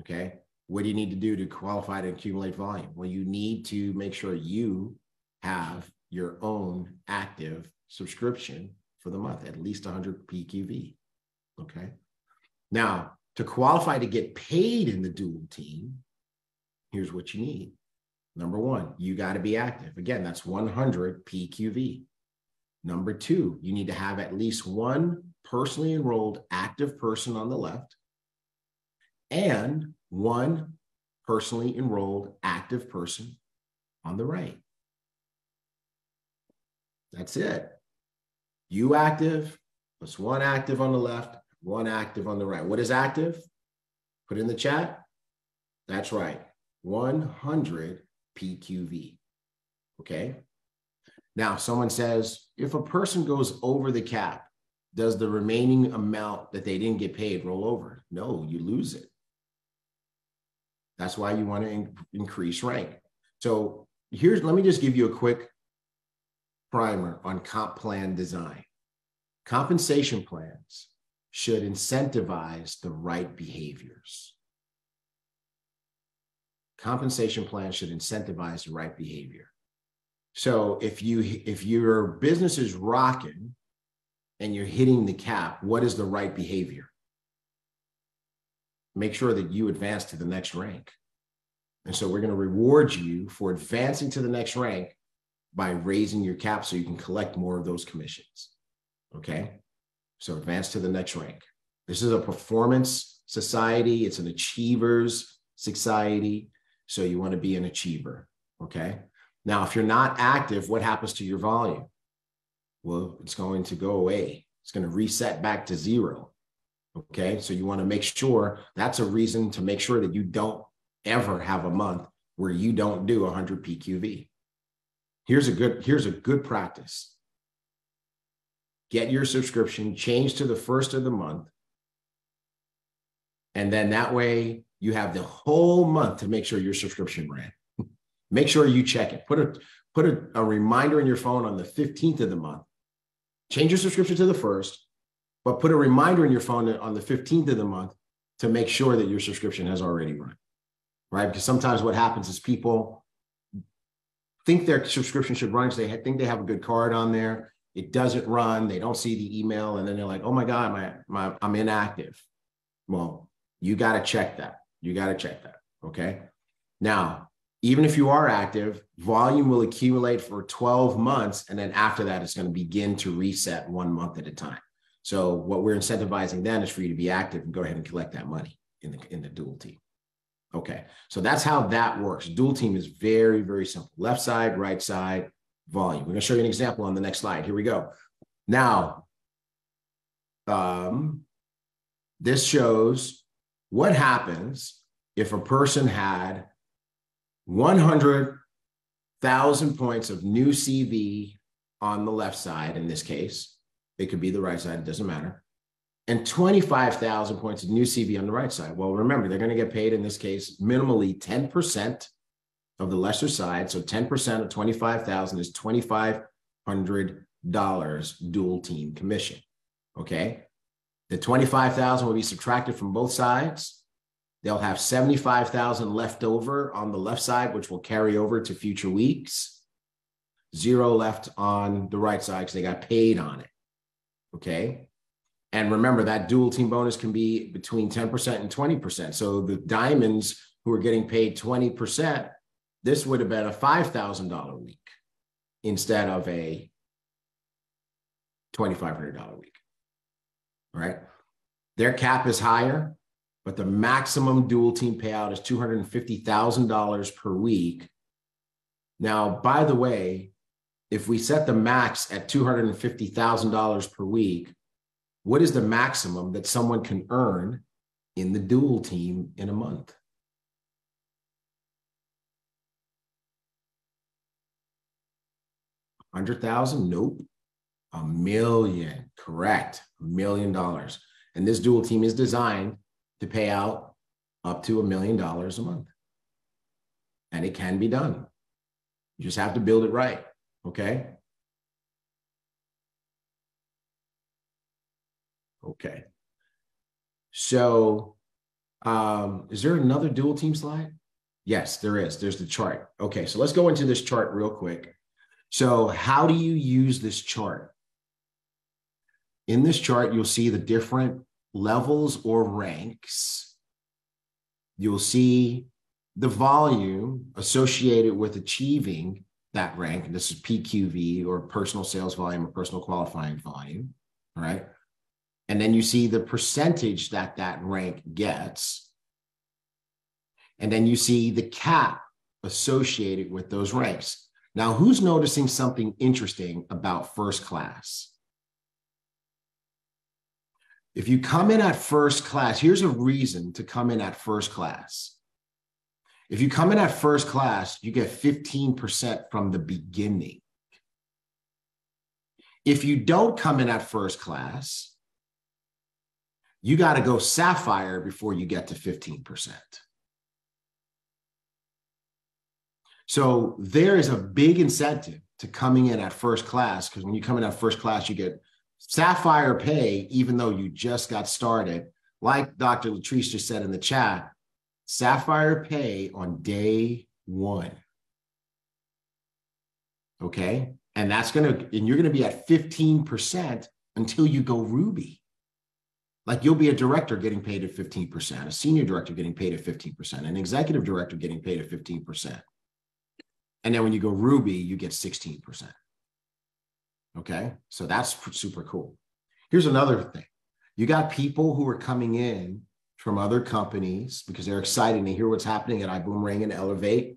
Okay, what do you need to do to qualify to accumulate volume? Well, you need to make sure you have your own active subscription for the month, at least one hundred P Q V. Okay, now to qualify to get paid in the dual team, here's what you need. Number one, you got to be active. Again, that's one hundred P Q V. Number two, you need to have at least one personally enrolled active person on the left and one personally enrolled active person on the right. That's it. You active, plus one active on the left, one active on the right. What is active? Put in the chat. That's right. one hundred P Q V. Okay. Now, someone says, if a person goes over the cap, does the remaining amount that they didn't get paid roll over? No, you lose it. That's why you want to in- increase rank. So here's, let me just give you a quick primer on comp plan design. Compensation plans should incentivize the right behaviors. compensation plans should incentivize the right behavior. So if you if your business is rocking and you're hitting the cap, what is the right behavior? Make sure that you advance to the next rank. And so we're going to reward you for advancing to the next rank by raising your cap so you can collect more of those commissions. Okay? So advance to the next rank. This is a performance society. It's an achievers society. So you want to be an achiever. Okay? Now, if you're not active, what happens to your volume? Well, it's going to go away. It's going to reset back to zero. Okay? So you want to make sure, that's a reason to make sure that you don't ever have a month where you don't do one hundred P Q V. Here's a good, here's a good practice. Get your subscription, change to the first of the month. And then that way you have the whole month to make sure your subscription ran. Make sure you check it. Put a, put a, a reminder in your phone on the fifteenth of the month. Change your subscription to the first, but put a reminder in your phone on the fifteenth of the month to make sure that your subscription has already run, right? Because sometimes what happens is people think their subscription should run because they think they have a good card on there. It doesn't run. They don't see the email. And then they're like, oh my God, my, my, I'm inactive. Well, you got to check that. You got to check that, okay? Now, even if you are active, volume will accumulate for twelve months. And then after that, it's going to begin to reset one month at a time. So what we're incentivizing then is for you to be active and go ahead and collect that money in the, in the dual team. Okay, so that's how that works. Dual team is very, very simple. Left side, right side, volume. We're going to show you an example on the next slide. Here we go. Now, um, this shows what happens if a person had one hundred thousand points of new C V on the left side in this case. It could be the right side, it doesn't matter. And twenty-five thousand points of new C V on the right side. Well, remember, they're going to get paid in this case minimally ten percent of the lesser side. So ten percent of twenty-five thousand is twenty-five hundred dollars dual team commission. Okay. The twenty-five thousand will be subtracted from both sides. They'll have seventy-five thousand left over on the left side, which will carry over to future weeks. Zero left on the right side because they got paid on it. Okay. And remember that dual team bonus can be between ten percent and twenty percent. So the diamonds who are getting paid twenty percent, this would have been a five thousand dollar week instead of a twenty-five hundred dollar week, right? Their cap is higher, but the maximum dual team payout is two hundred fifty thousand dollars per week. Now, by the way, if we set the max at two hundred fifty thousand dollars per week, what is the maximum that someone can earn in the dual team in a month? one hundred thousand? Nope. A million. Correct. A million dollars. And this dual team is designed to pay out up to a million dollars a month. And it can be done. You just have to build it right. Okay? Okay. So um, is there another dual team slide? Yes, there is. There's the chart. Okay, so let's go into this chart real quick. So how do you use this chart? In this chart, you'll see the different levels or ranks. You'll see the volume associated with achieving that rank. And this is P Q V or personal sales volume or personal qualifying volume, right? And then you see the percentage that that rank gets. And then you see the cap associated with those ranks. Now, who's noticing something interesting about first class? If you come in at first class, here's a reason to come in at first class. If you come in at first class, you get fifteen percent from the beginning. If you don't come in at first class, you got to go Sapphire before you get to fifteen percent. So there is a big incentive to coming in at first class, because when you come in at first class, you get Sapphire pay, even though you just got started. Like Doctor Latrice just said in the chat, Sapphire pay on day one. Okay. And that's going to, and you're going to be at fifteen percent until you go Ruby. Like you'll be a director getting paid at fifteen percent, a senior director getting paid at fifteen percent, an executive director getting paid at fifteen percent. And then when you go Ruby, you get sixteen percent. Okay. So that's super cool. Here's another thing. You got people who are coming in from other companies because they're excited and they hear what's happening at iBuumerang and Elevate.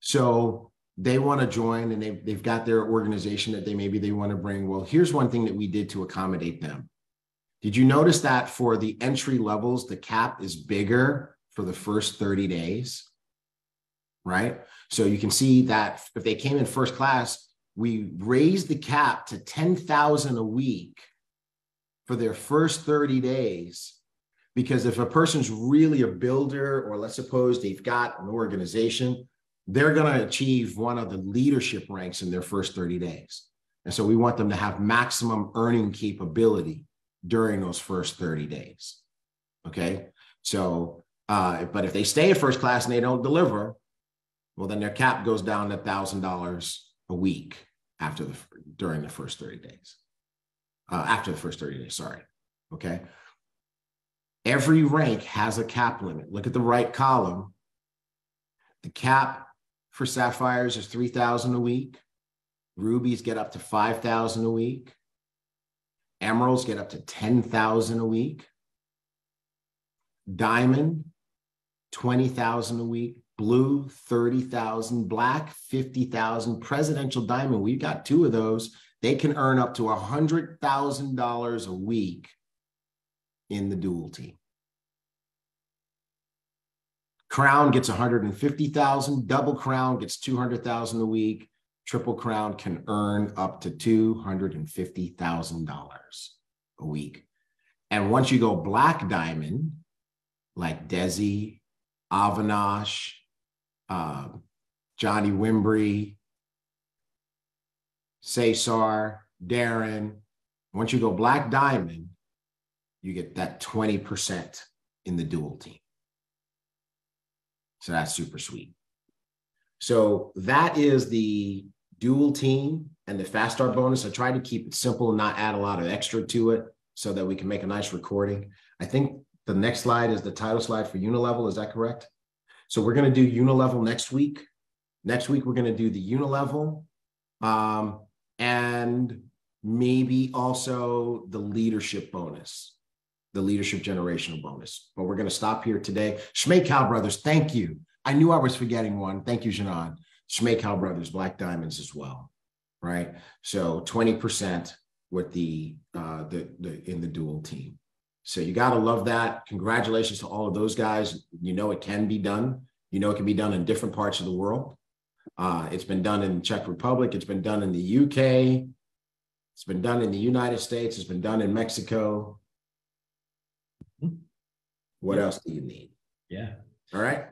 So they want to join and they've, they've got their organization that they maybe they want to bring. Well, here's one thing that we did to accommodate them. Did you notice that for the entry levels, the cap is bigger for the first thirty days, right? So you can see that if they came in first class, we raised the cap to ten thousand a week for their first thirty days, because if a person's really a builder, or let's suppose they've got an organization, they're going to achieve one of the leadership ranks in their first thirty days. And so we want them to have maximum earning capability during those first thirty days. Okay. So, uh, but if they stay at first class and they don't deliver, well, then their cap goes down to one thousand dollars a week after the, during the first thirty days, uh, after the first thirty days, sorry. Okay. Every rank has a cap limit. Look at the right column. The cap for Sapphires is three thousand dollars a week. Rubies get up to five thousand dollars a week. Emeralds get up to ten thousand dollars a week. Diamond, twenty thousand dollars a week. Blue, thirty thousand dollars. Black, fifty thousand dollars. Presidential Diamond, we've got two of those. They can earn up to one hundred thousand dollars a week in the dual team. Crown gets one hundred fifty thousand dollars. Double Crown gets two hundred thousand dollars a week. Triple Crown can earn up to two hundred fifty thousand dollars a week. And once you go Black Diamond, like Desi, Avinash, uh, Johnny Wimbry, Cesar, Darren, once you go Black Diamond, you get that twenty percent in the dual team. So that's super sweet. So that is the dual team and the fast start bonus. I tried to keep it simple and not add a lot of extra to it so that we can make a nice recording. I think the next slide is the title slide for Unilevel. Is that correct? So we're going to do Unilevel next week. Next week, we're going to do the Unilevel um, and maybe also the leadership bonus, the leadership generational bonus. But we're going to stop here today. Schmeichel Brothers, thank you. I knew I was forgetting one. Thank you, Janan. Schmeichel Brothers, Black Diamonds as well, right? So twenty percent with the, uh, the the in the dual team. So you got to love that. Congratulations to all of those guys. You know it can be done. You know it can be done in different parts of the world. Uh, it's been done in the Czech Republic. It's been done in the U K. It's been done in the United States. It's been done in Mexico. What else do you need? Yeah. All right.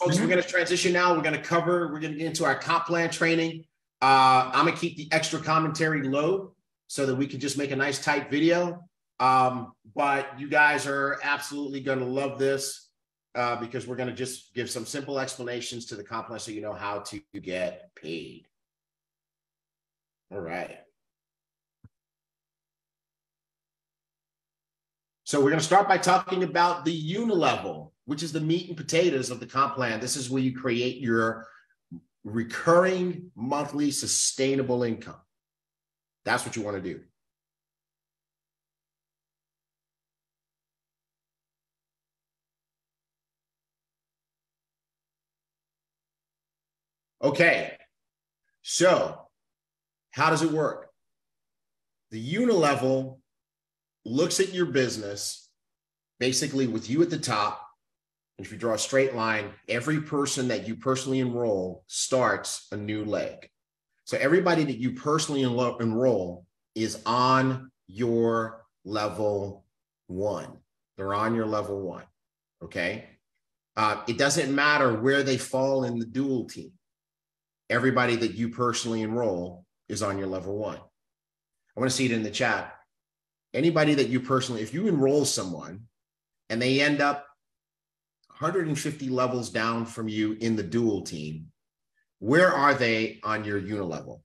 Folks, we're going to transition now. We're going to cover, we're going to get into our comp plan training. Uh, I'm going to keep the extra commentary low so that we can just make a nice tight video. Um, but you guys are absolutely going to love this uh, because we're going to just give some simple explanations to the comp plan so you know how to get paid. All right. So we're going to start by talking about the Unilevel, which is the meat and potatoes of the comp plan. This is where you create your recurring monthly sustainable income. That's what you want to do. Okay, so how does it work? The Unilevel looks at your business, basically with you at the top. And if you draw a straight line, every person that you personally enroll starts a new leg. So everybody that you personally enlo- enroll is on your level one. They're on your level one, okay? Uh, it doesn't matter where they fall in the dual team. Everybody that you personally enroll is on your level one. I want to see it in the chat. Anybody that you personally, if you enroll someone and they end up one hundred fifty levels down from you in the dual team, where are they on your Unilevel?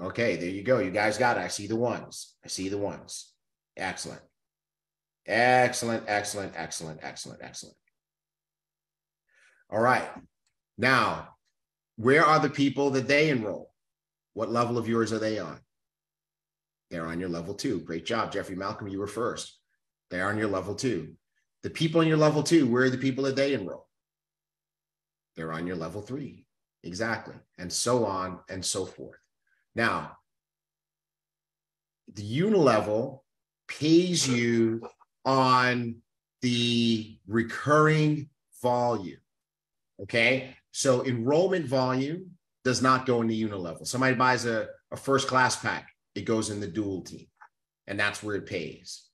Okay, there you go. You guys got it. I see the ones. I see the ones. Excellent. Excellent, excellent, excellent, excellent, excellent. All right. Now, where are the people that they enroll? What level of yours are they on? They're on your level two. Great job, Jeffrey Malcolm, you were first. They're on your level two. The people on your level two, where are the people that they enroll? They're on your level three. Exactly. And so on and so forth. Now, the Unilevel pays you on the recurring volume, okay? So enrollment volume does not go into Unilevel. Somebody buys a, a first class pack, it goes in the dual team, and that's where it pays.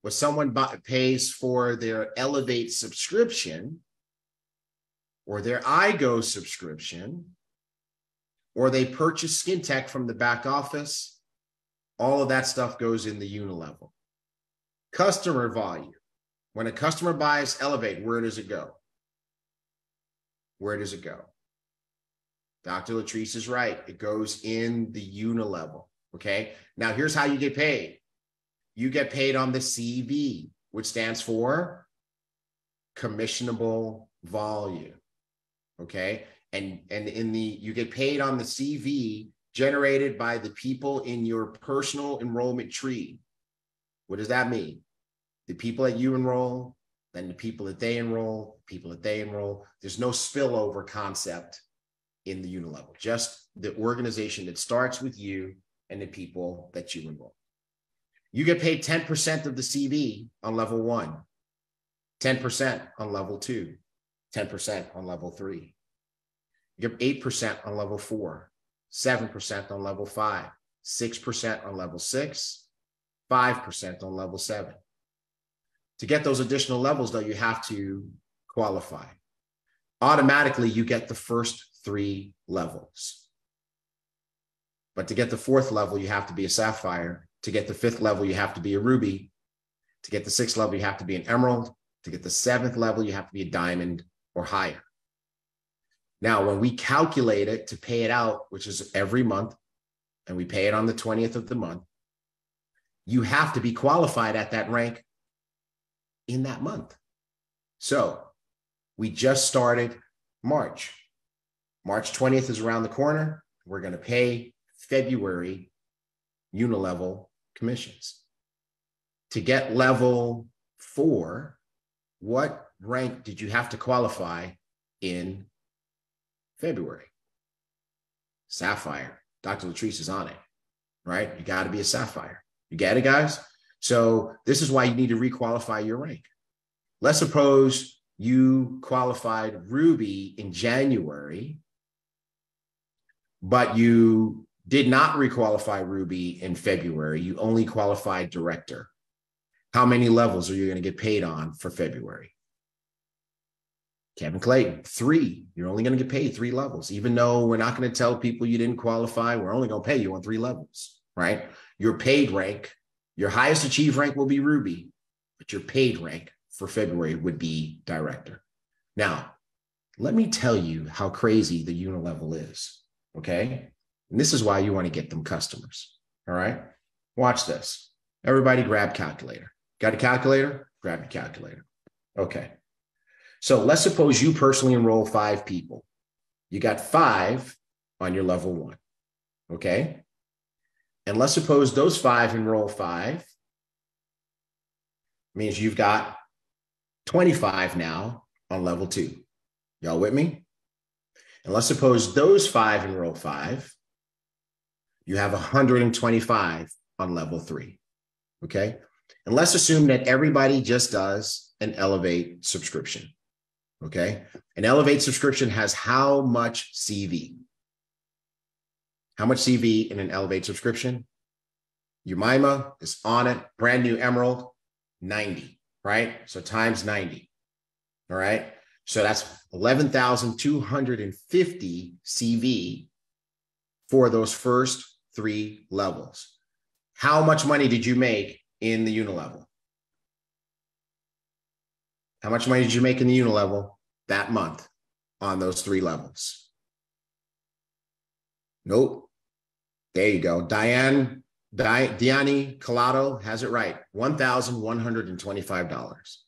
When someone buy, pays for their Elevate subscription or their iGo subscription, or they purchase Skin Tech from the back office, all of that stuff goes in the Unilevel. Customer volume. When a customer buys Elevate, where does it go? Where does it go? Doctor Latrice is right. It goes in the Unilevel, okay? Now, here's how you get paid. You get paid on the C V, which stands for commissionable volume, okay? And, and in the, you get paid on the C V generated by the people in your personal enrollment tree. What does that mean? The people that you enroll, then the people that they enroll, people that they enroll. There's no spillover concept in the Unilevel, just the organization that starts with you and the people that you enroll. You get paid ten percent of the C V on level one, ten percent on level two, ten percent on level three. You get eight percent on level four, seven percent on level five, six percent on level six, five percent on level seven. To get those additional levels, though, you have to qualify. Automatically, you get the first three levels. But to get the fourth level, you have to be a Sapphire. To get the fifth level, you have to be a Ruby. To get the sixth level, you have to be an Emerald. To get the seventh level, you have to be a Diamond or higher. Now, when we calculate it to pay it out, which is every month, and we pay it on the twentieth of the month, you have to be qualified at that rank in that month. So we just started March. March twentieth is around the corner. We're going to pay February Unilevel commissions. To get level four, what rank did you have to qualify in February? Sapphire. Doctor Latrice is on it, right? You got to be a Sapphire. You get it, guys? So this is why you need to requalify your rank. Let's suppose you qualified Ruby in January, but you did not requalify Ruby in February. You only qualified Director. How many levels are you going to get paid on for February? Kevin Clayton, three. You're only going to get paid three levels, even though we're not going to tell people you didn't qualify. We're only going to pay you on three levels, right? Your paid rank, your highest achieved rank will be Ruby, but your paid rank for February would be Director. Now, let me tell you how crazy the Unilevel is, okay? And this is why you want to get them customers, all right? Watch this. Everybody grab calculator. Got a calculator? Grab your calculator. Okay. So let's suppose you personally enroll five people. You got five on your level one. Okay. And let's suppose those five enroll five. Means you've got twenty-five now on level two. Y'all with me? And let's suppose those five enroll five. You have one hundred twenty-five on level three. Okay. And let's assume that everybody just does an Elevate subscription. Okay. An Elevate subscription has how much C V? How much C V in an Elevate subscription? Umaima is on it. Brand new Emerald, ninety, right? So times ninety. All right. So that's eleven thousand two hundred fifty C V for those first three levels. How much money did you make in the unilevel? How much money did you make in the unilevel that month on those three levels? Nope. There you go. Diane, Di, Diani Collado has it right. one thousand one hundred twenty-five dollars.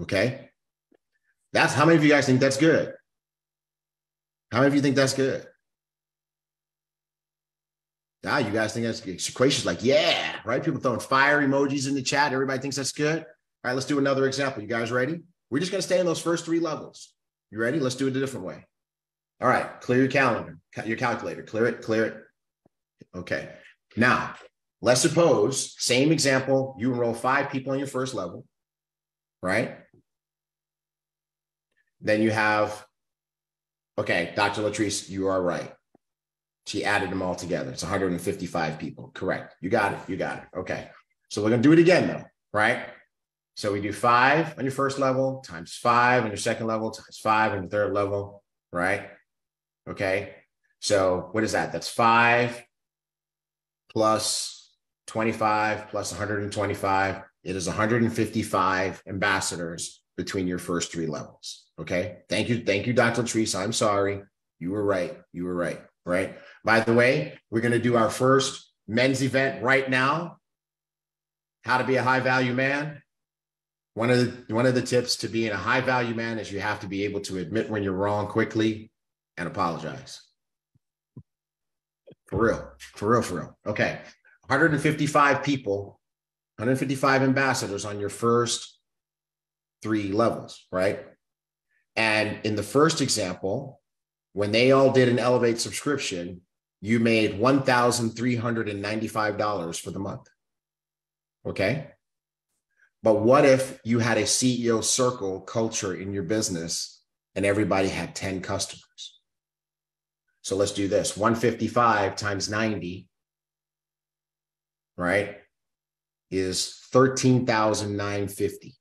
Okay. That's how many of you guys think that's good? How many of you think that's good? Ah, you guys think that's good. Sequacious, like, yeah, right? People throwing fire emojis in the chat. Everybody thinks that's good. All right, let's do another example. You guys ready? We're just going to stay in those first three levels. You ready? Let's do it a different way. All right, clear your calendar, your calculator. Clear it, clear it. Okay. Now, let's suppose, same example, you enroll five people on your first level, right? Then you have, okay, Doctor Latrice, you are right. She added them all together. It's one hundred fifty-five people. Correct. You got it. You got it. Okay. So we're going to do it again though, right? So we do five on your first level times five on your second level times five on your third level, right? Okay. So what is that? That's five plus twenty-five plus one hundred twenty-five. It is one hundred fifty-five ambassadors between your first three levels. Okay. Thank you. Thank you, Doctor Latrice. I'm sorry. You were right. You were right. Right. By the way, we're going to do our first men's event right now. How to be a high value man. One of the, one of the tips to being a high value man is you have to be able to admit when you're wrong quickly and apologize. For real, for real, for real. Okay. one hundred fifty-five people, one hundred fifty-five ambassadors on your first three levels, right? And in the first example, when they all did an Elevate subscription, you made one thousand three hundred ninety-five dollars for the month. Okay. But what if you had a C E O circle culture in your business and everybody had ten customers? So let's do this. one hundred fifty-five times ninety, right, is thirteen thousand nine hundred fifty.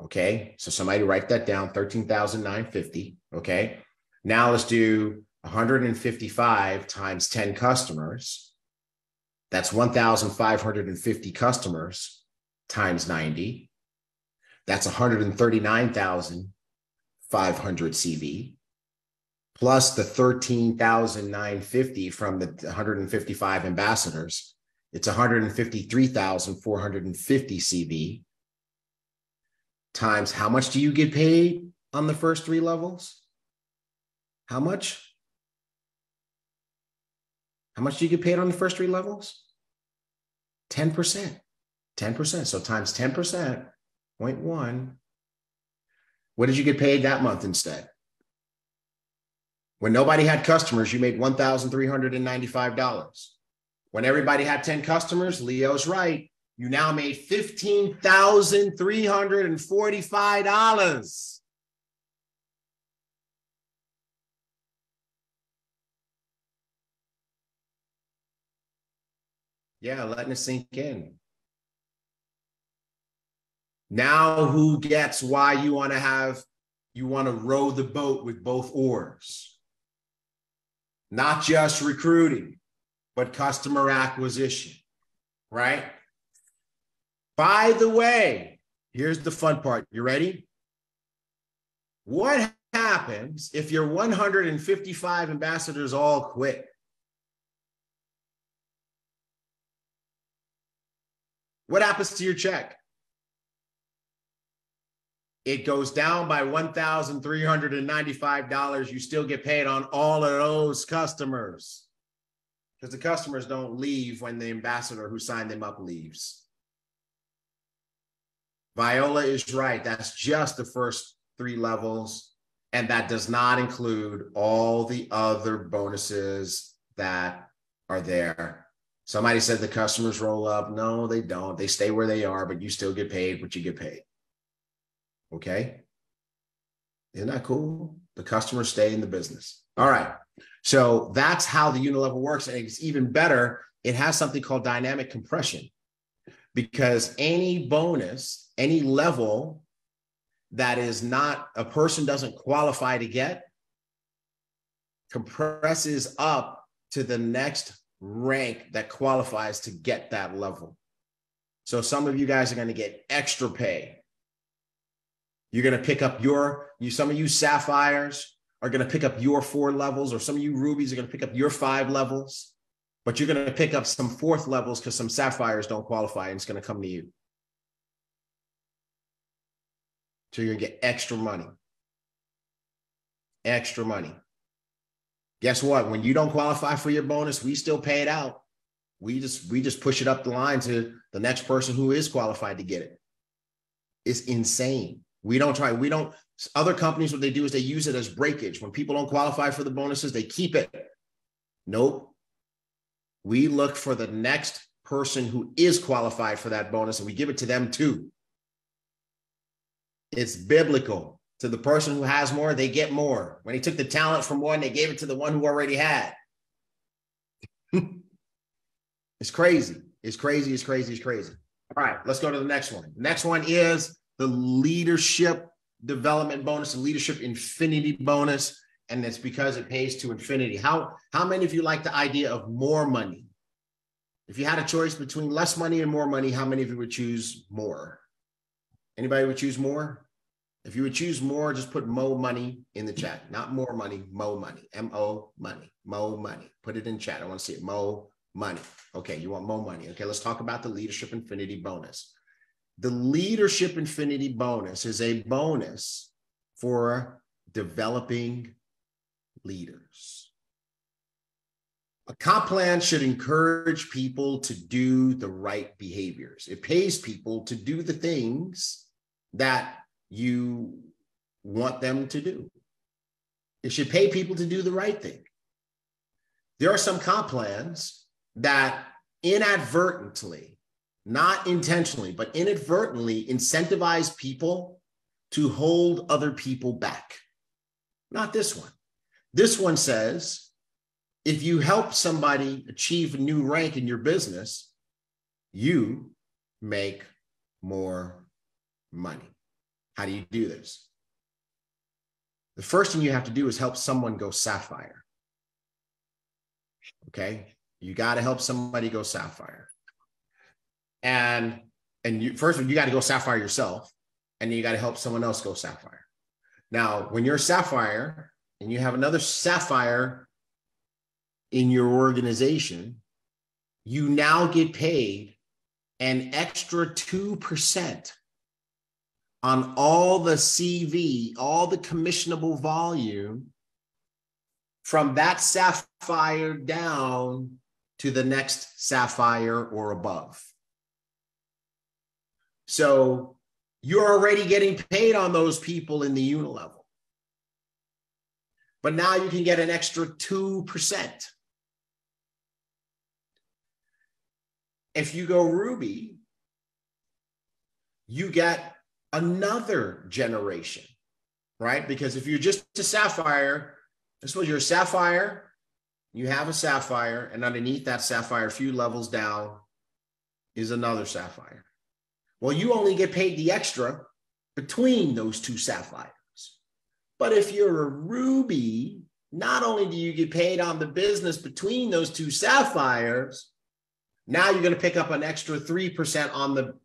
Okay. So somebody write that down, thirteen thousand nine hundred fifty. Okay. Now let's do one hundred fifty-five times ten customers. That's one thousand five hundred fifty customers times ninety. That's one hundred thirty-nine thousand five hundred C V plus the thirteen thousand nine hundred fifty from the one hundred fifty-five ambassadors. It's one hundred fifty-three thousand four hundred fifty C V times how much do you get paid on the first three levels? How much? How much do you get paid on the first three levels? ten percent. ten percent. So times ten percent, zero point one. What did you get paid that month instead? When nobody had customers, you made one thousand three hundred ninety-five dollars. When everybody had ten customers, Leo's right. You now made fifteen thousand three hundred forty-five dollars. Yeah, letting it sink in. Now who gets why you want to have, you want to row the boat with both oars? Not just recruiting, but customer acquisition, right? By the way, here's the fun part. You ready? What happens if your one hundred fifty-five ambassadors all quit? What happens to your check? It goes down by one thousand three hundred ninety-five dollars. You still get paid on all of those customers, because the customers don't leave when the ambassador who signed them up leaves. Viola is right. That's just the first three levels. And that does not include all the other bonuses that are there. Somebody said the customers roll up. No, they don't. They stay where they are, but you still get paid what you get paid. Okay. Isn't that cool? The customers stay in the business. All right. So that's how the unilevel works. And it's even better. It has something called dynamic compression, because any bonus, any level that is not, a person doesn't qualify to get, compresses up to the next rank that qualifies to get that level. So some of you guys are going to get extra pay. You're going to pick up your, you, some of you sapphires are going to pick up your four levels, or some of you rubies are going to pick up your five levels, but you're going to pick up some fourth levels because some sapphires don't qualify, and it's going to come to you. So you're going to get extra money, extra money. Guess what? When you don't qualify for your bonus, we still pay it out. We just, we just push it up the line to the next person who is qualified to get it. It's insane. We don't try. We don't. Other companies, what they do is they use it as breakage. When people don't qualify for the bonuses, they keep it. Nope. We look for the next person who is qualified for that bonus, and we give it to them too. It's biblical. To the person who has more, they get more. When he took the talent from one, they gave it to the one who already had. It's crazy. It's crazy. It's crazy. It's crazy. All right, let's go to the next one. The next one is the leadership development bonus, the leadership infinity bonus, and it's because it pays to infinity. How, how many of you like the idea of more money? If you had a choice between less money and more money, how many of you would choose more? Anybody would choose more? If you would choose more, just put mo money in the chat. Not more money, mo money. M O money, mo money. Put it in chat. I want to see it. Mo money. Okay, you want mo money. Okay, let's talk about the leadership infinity bonus. The leadership infinity bonus is a bonus for developing leaders. A comp plan should encourage people to do the right behaviors. It pays people to do the things that you want them to do. It should pay people to do the right thing. There are some comp plans that inadvertently, not intentionally, but inadvertently incentivize people to hold other people back. Not this one. This one says, if you help somebody achieve a new rank in your business, you make more money. How do you do this? The first thing you have to do is help someone go sapphire. Okay? You got to help somebody go sapphire. And, and you, first of all, you got to go sapphire yourself, and then you got to help someone else go sapphire. Now, when you're sapphire and you have another sapphire in your organization, you now get paid an extra two percent on all the C V, all the commissionable volume from that sapphire down to the next sapphire or above. So you're already getting paid on those people in the unilevel, but now you can get an extra two percent. If you go Ruby, you get another generation, right? Because if you're just a sapphire, I suppose you're a sapphire, you have a sapphire, and underneath that sapphire, a few levels down, is another sapphire. Well, you only get paid the extra between those two sapphires. But if you're a Ruby, not only do you get paid on the business between those two sapphires, now you're going to pick up an extra three percent on the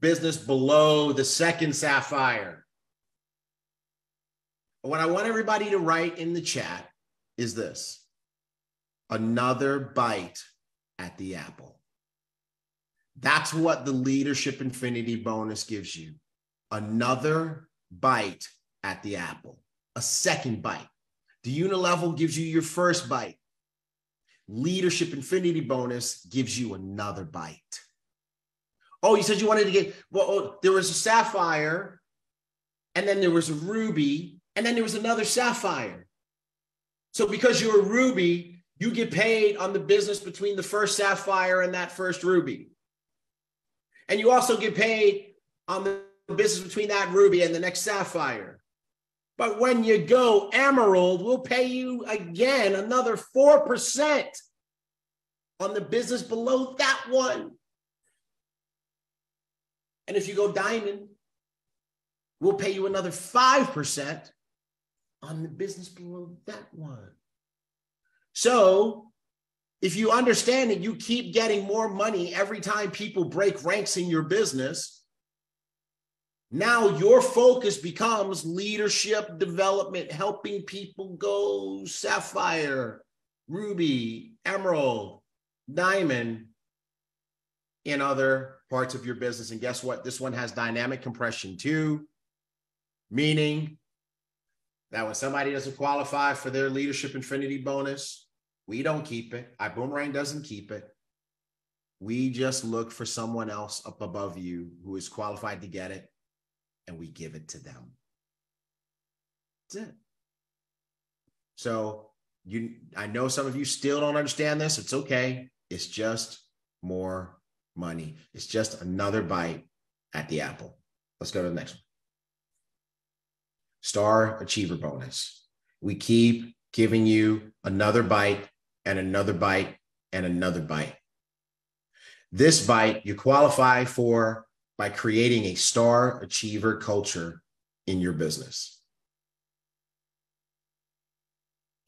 business below the second sapphire. What I want everybody to write in the chat is this: another bite at the apple. That's what the leadership infinity bonus gives you. Another bite at the apple, a second bite. The unilevel gives you your first bite. Leadership infinity bonus gives you another bite. Oh, you said you wanted to get, well, oh, there was a sapphire, and then there was a ruby, and then there was another sapphire. So because you're a ruby, you get paid on the business between the first sapphire and that first ruby. And you also get paid on the business between that ruby and the next sapphire. But when you go emerald, we'll pay you again another four percent on the business below that one. And if you go diamond, we'll pay you another five percent on the business below that one. So if you understand that you keep getting more money every time people break ranks in your business, now your focus becomes leadership development, helping people go sapphire, ruby, emerald, diamond in other parts of your business. And guess what? This one has dynamic compression too, meaning that when somebody doesn't qualify for their leadership infinity bonus, we don't keep it. iBuumerang doesn't keep it. We just look for someone else up above you who is qualified to get it, and we give it to them. That's it. So you, I know some of you still don't understand this. It's okay. It's just more money. It's just another bite at the apple. Let's go to the next one. Star Achiever bonus. We keep giving you another bite and another bite and another bite. This bite you qualify for by creating a star achiever culture in your business.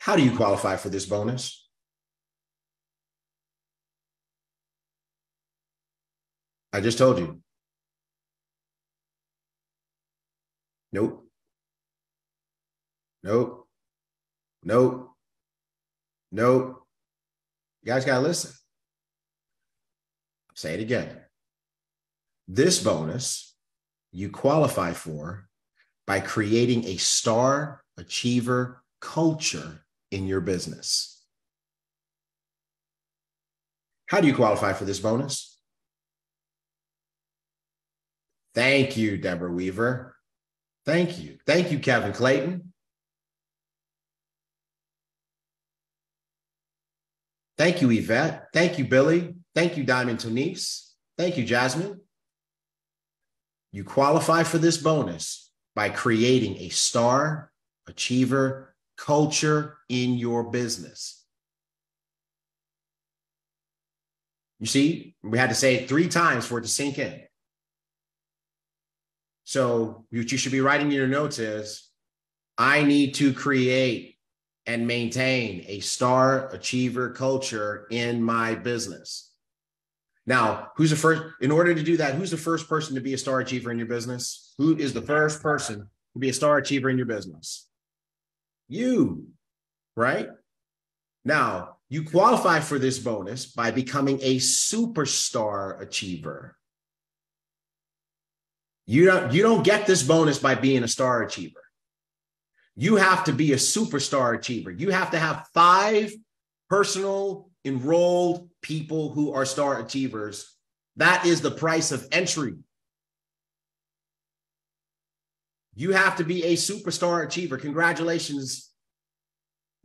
How do you qualify for this bonus? I just told you. Nope. Nope. Nope. Nope. You guys gotta listen. I'll say it again. This bonus you qualify for by creating a star achiever culture in your business. How do you qualify for this bonus? Thank you, Deborah Weaver. Thank you. Thank you, Kevin Clayton. Thank you, Yvette. Thank you, Billy. Thank you, Diamond Tonice. Thank you, Jasmine. You qualify for this bonus by creating a star achiever culture in your business. You see, we had to say it three times for it to sink in. So what you should be writing in your notes is, I need to create and maintain a star achiever culture in my business. Now, who's the first, in order to do that, who's the first person to be a star achiever in your business? Who is the first person to be a star achiever in your business? You, right? Now, you qualify for this bonus by becoming a superstar achiever. You don't, you don't get this bonus by being a star achiever. You have to be a superstar achiever. You have to have five personal enrolled people who are star achievers. That is the price of entry. You have to be a superstar achiever. Congratulations,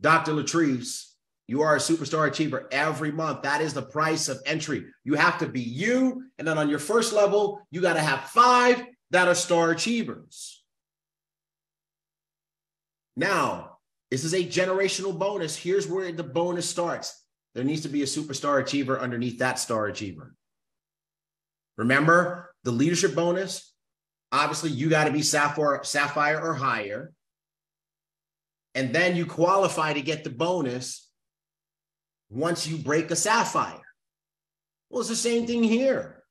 Doctor Latrice. You are a superstar achiever every month. That is the price of entry. You have to be you. And then on your first level, you got to have five that are star achievers. Now, this is a generational bonus. Here's where the bonus starts. There needs to be a superstar achiever underneath that star achiever. Remember the leadership bonus? Obviously, you got to be sapphire, sapphire or higher. And then you qualify to get the bonus once you break a sapphire. Well, it's the same thing here.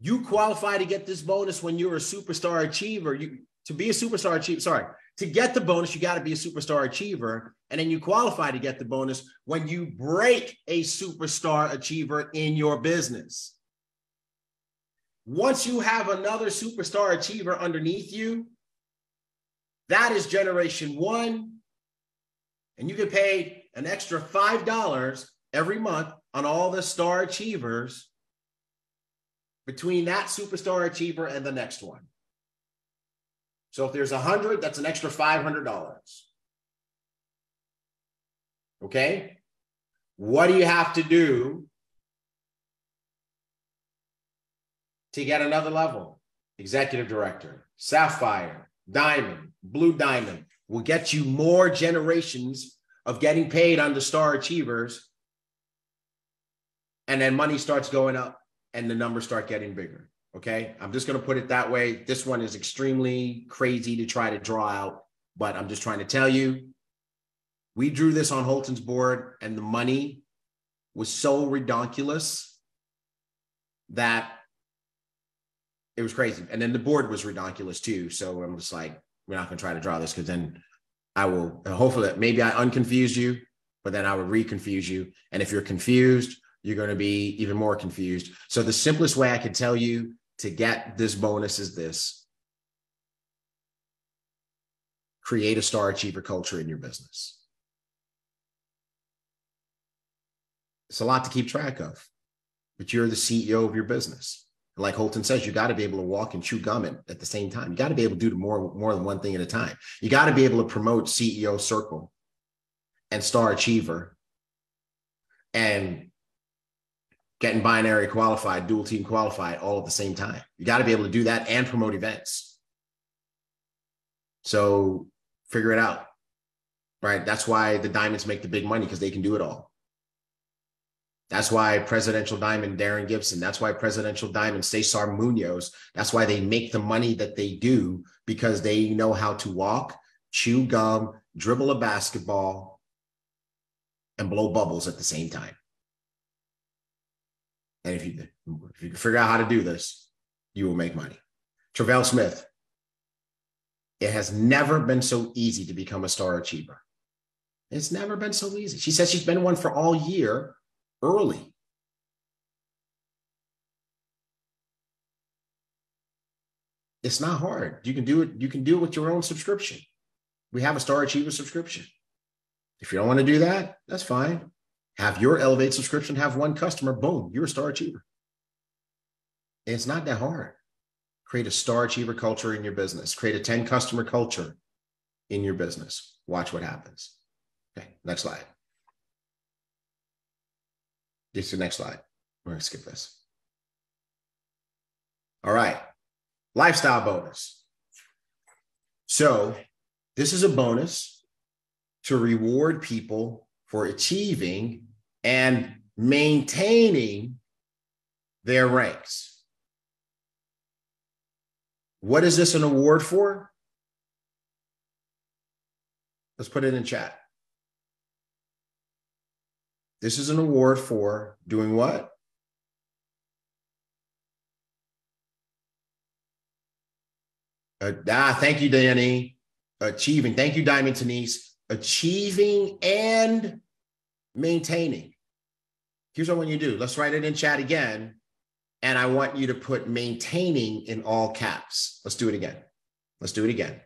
You qualify to get this bonus when you're a superstar achiever. You, to be a superstar achiever, sorry. To get the bonus, you got to be a superstar achiever, and then you qualify to get the bonus when you break a superstar achiever in your business. Once you have another superstar achiever underneath you, That is generation one. And you get paid an extra five dollars every month on all the star achievers between that superstar achiever and the next one. So if there's one hundred, that's an extra five hundred dollars. Okay? What do you have to do to get another level? Executive director, Sapphire, Diamond, Blue Diamond will get you more generations of getting paid on the star achievers. And then money starts going up and the numbers start getting bigger. Okay. I'm just going to put it that way. This one is extremely crazy to try to draw out, but I'm just trying to tell you, we drew this on Holton's board and the money was so redonkulous that it was crazy. And then the board was redonkulous too. So I'm just like, we're not going to try to draw this because then I will, hopefully maybe I unconfused you, but then I would reconfuse you. And if you're confused, you're going to be even more confused. So the simplest way I could tell you to get this bonus is this. Create a star achiever culture in your business. It's a lot to keep track of, but you're the C E O of your business. Like Holton says, you got to be able to walk and chew gum at, at the same time. You got to be able to do more, more than one thing at a time. You got to be able to promote C E O Circle and Star Achiever and getting binary qualified, dual team qualified all at the same time. You got to be able to do that and promote events. So figure it out, right? That's why the diamonds make the big money because they can do it all. That's why Presidential Diamond, Darren Gibson. That's why Presidential Diamond, Cesar Munoz. That's why they make the money that they do because they know how to walk, chew gum, dribble a basketball, and blow bubbles at the same time. And if you, if you figure out how to do this, you will make money. Travell Smith. It has never been so easy to become a star achiever. It's never been so easy. She says she's been one for all year. Early. It's not hard. You can do it. You can do it with your own subscription. We have a Star Achiever subscription. If you don't want to do that, that's fine. Have your Elevate subscription, have one customer, boom, you're a Star Achiever. And it's not that hard. Create a Star Achiever culture in your business. Create a ten customer culture in your business. Watch what happens. Okay, next slide. Get to the next slide. We're going to skip this. All right. Lifestyle bonus. So this is a bonus to reward people for achieving and maintaining their ranks. What is this an award for? Let's put it in chat. This is an award for doing what? Uh, ah, thank you, Danny. Achieving. Thank you, Diamond Denise. Achieving and maintaining. Here's what I want you to do. Let's write it in chat again. And I want you to put maintaining in all caps. Let's do it again. Let's do it again.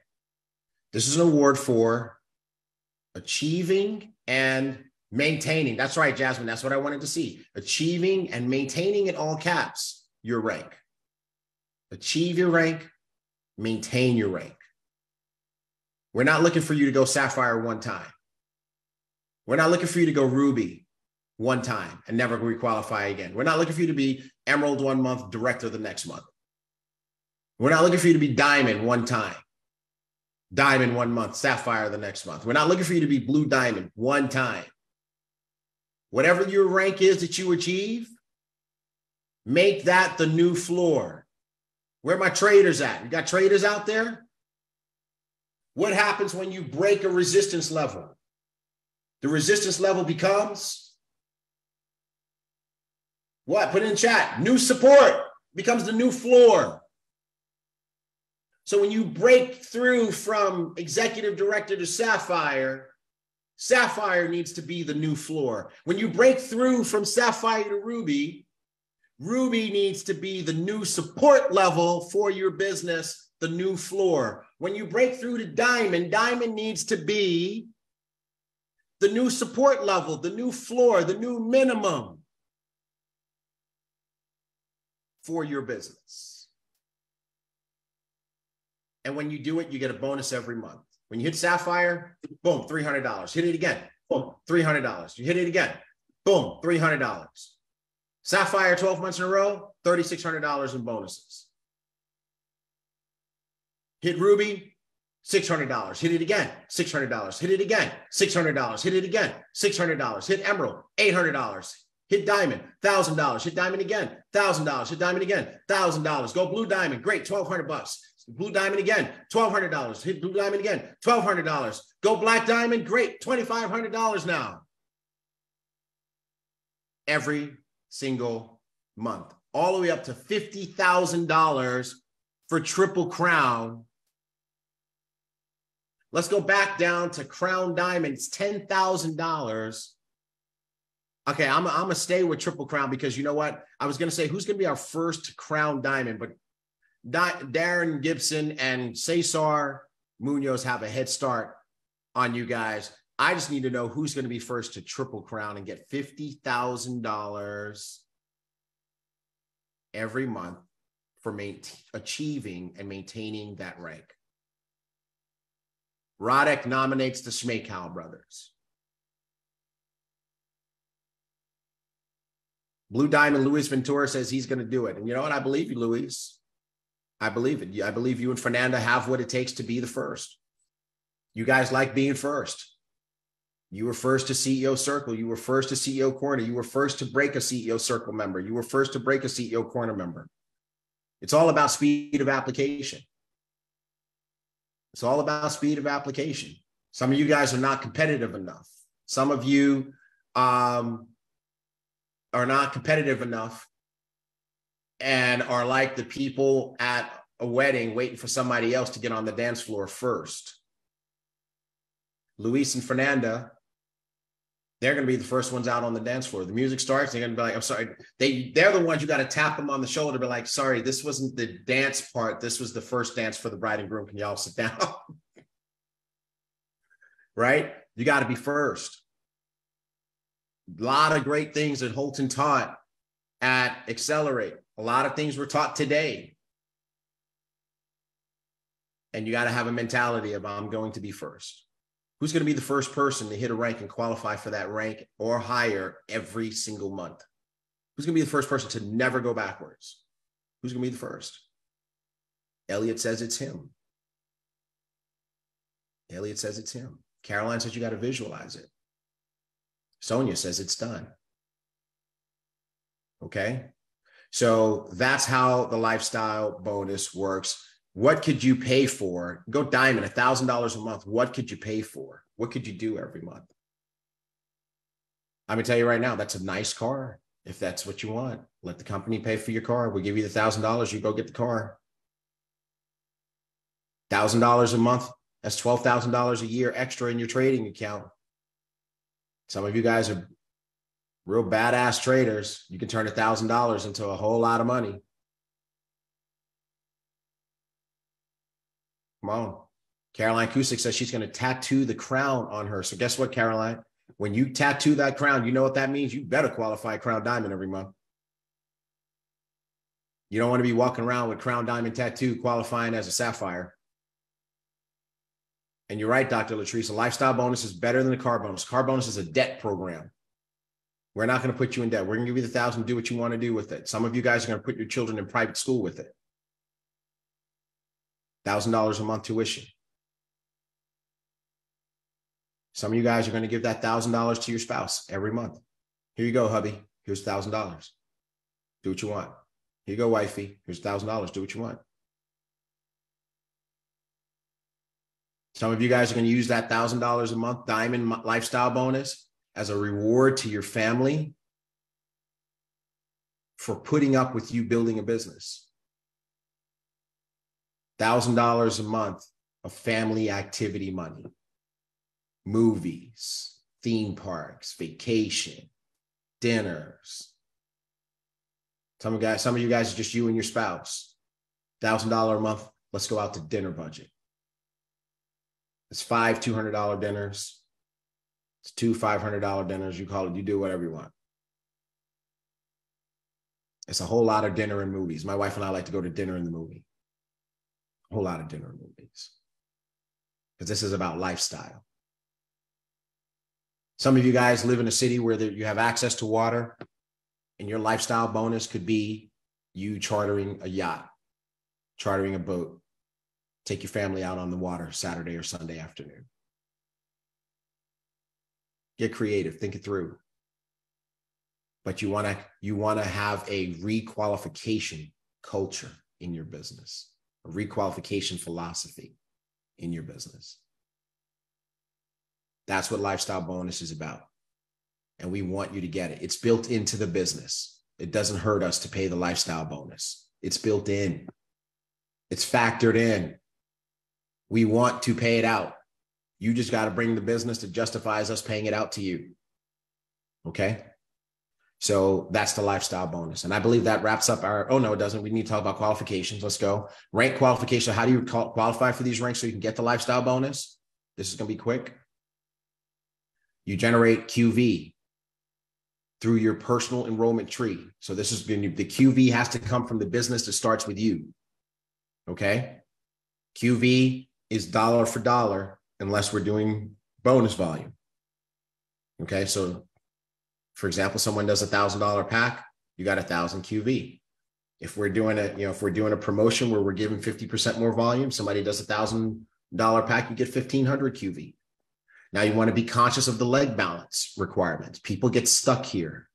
This is an award for achieving and maintaining. That's right, Jasmine. That's what I wanted to see. Achieving and maintaining in all caps, your rank. Achieve your rank, maintain your rank. We're not looking for you to go Sapphire one time. We're not looking for you to go Ruby one time and never requalify again. We're not looking for you to be Emerald one month, Director the next month. We're not looking for you to be Diamond one time. Diamond one month, Sapphire the next month. We're not looking for you to be Blue Diamond one time. Whatever your rank is that you achieve, make that the new floor. Where are my traders at? You got traders out there? What happens when you break a resistance level? The resistance level becomes what? Put it in chat. New support becomes the new floor. So when you break through from executive director to Sapphire, Sapphire needs to be the new floor. When you break through from Sapphire to Ruby, Ruby needs to be the new support level for your business the new floor. When you break through to diamond, diamond needs to be the new support level, the new floor, the new minimum for your business. And when you do it, you get a bonus every month. When you hit Sapphire, boom, three hundred dollars. Hit it again, boom, three hundred dollars. You hit it again, boom, three hundred dollars. Sapphire twelve months in a row, three thousand six hundred dollars in bonuses. Hit Ruby, six hundred dollars. Hit it again, six hundred dollars. Hit it again, six hundred dollars. Hit it again, six hundred dollars. Hit Emerald, eight hundred dollars. Hit Diamond, one thousand dollars. Hit Diamond again, one thousand dollars. Hit Diamond again, one thousand dollars. Go Blue Diamond, great, twelve hundred bucks. Blue Diamond again, twelve hundred dollars. Hit Blue Diamond again, twelve hundred dollars. Go Black Diamond, great, twenty-five hundred dollars now. Every single month, all the way up to fifty thousand dollars for Triple Crown. Let's go back down to Crown Diamonds, ten thousand dollars. Okay, I'm going to stay with Triple Crown because you know what? I was going to say, who's going to be our first Crown Diamond? But Di- Darren Gibson and Cesar Munoz have a head start on you guys. I just need to know who's going to be first to Triple Crown and get fifty thousand dollars every month for achieving and maintaining that rank. Roddick nominates the Schmeichel brothers. Blue Diamond Luis Ventura says he's going to do it. And you know what? I believe you, Luis. I believe it. I believe you and Fernanda have what it takes to be the first. You guys like being first. You were first to C E O Circle. You were first to C E O Corner. You were first to break a C E O Circle member. You were first to break a C E O Corner member. It's all about speed of application. It's all about speed of application. Some of you guys are not competitive enough. Some of you um, are not competitive enough and are like the people at a wedding waiting for somebody else to get on the dance floor first. Luis and Fernanda, they're going to be the first ones out on the dance floor. The music starts, they're going to be like, I'm sorry. They, they're the ones you got to tap them on the shoulder, be like, sorry, this wasn't the dance part. This was the first dance for the bride and groom. Can y'all sit down? Right? You got to be first. A lot of great things that Holton taught at Accelerate. A lot of things were taught today. And you got to have a mentality of I'm going to be first. Who's going to be the first person to hit a rank and qualify for that rank or higher every single month? Who's going to be the first person to never go backwards? Who's going to be the first? Elliot says it's him. Elliot says it's him. Caroline says you got to visualize it. Sonia says it's done. Okay. So that's how the lifestyle bonus works. What could you pay for? Go diamond, one thousand dollars a month. What could you pay for? What could you do every month? I'm going to tell you right now, that's a nice car. If that's what you want, let the company pay for your car. We'll give you the one thousand dollars. You go get the car. one thousand dollars a month. That's twelve thousand dollars a year extra in your trading account. Some of you guys are real badass traders. You can turn one thousand dollars into a whole lot of money. Come on. Caroline Kusick says she's going to tattoo the crown on her. So guess what, Caroline? When you tattoo that crown, you know what that means? You better qualify Crown Diamond every month. You don't want to be walking around with Crown Diamond tattoo qualifying as a Sapphire. And you're right, Doctor Latrice, a lifestyle bonus is better than a car bonus. Car bonus is a debt program. We're not going to put you in debt. We're going to give you the one thousand dollars. Do what you want to do with it. Some of you guys are going to put your children in private school with it. one thousand dollars a month tuition. Some of you guys are going to give that one thousand dollars to your spouse every month. Here you go, hubby. Here's one thousand dollars. Do what you want. Here you go, wifey. Here's one thousand dollars. Do what you want. Some of you guys are going to use that one thousand dollars a month diamond lifestyle bonus as a reward to your family for putting up with you building a business. one thousand dollars a month of family activity money, movies, theme parks, vacation, dinners. Some of, guys, some of you guys, are just you and your spouse. one thousand dollars a month let's go out to dinner budget. It's five two hundred dollar dinners. It's two five hundred dollar dinners. You call it, you do whatever you want. It's a whole lot of dinner and movies. My wife and I like to go to dinner and the movie. A whole lot of dinner and movies. Because this is about lifestyle. Some of you guys live in a city where you have access to water, and your lifestyle bonus could be you chartering a yacht, chartering a boat, take your family out on the water Saturday or Sunday afternoon. Get creative, think it through. But you want to you want to have a requalification culture in your business, a requalification philosophy in your business. That's what Lifestyle Bonus is about. And we want you to get it. It's built into the business. It doesn't hurt us to pay the Lifestyle Bonus. It's built in. It's factored in. We want to pay it out. You just got to bring the business that justifies us paying it out to you. Okay? So that's the Lifestyle Bonus. And I believe that wraps up our, oh no, it doesn't. We need to talk about qualifications. Let's go. Rank qualification. How do you qualify for these ranks so you can get the Lifestyle Bonus? This is going to be quick. You generate Q V through your personal enrollment tree. So this is going to, the Q V has to come from the business that starts with you. Okay? Q V is dollar for dollar unless we're doing bonus volume. Okay? So for example, someone does a thousand dollar pack, you got a thousand Q V. If we're doing a, you know, if we're doing a promotion where we're giving fifty percent more volume, somebody does a thousand dollar pack, you get fifteen hundred Q V. Now you want to be conscious of the leg balance requirements. People get stuck here.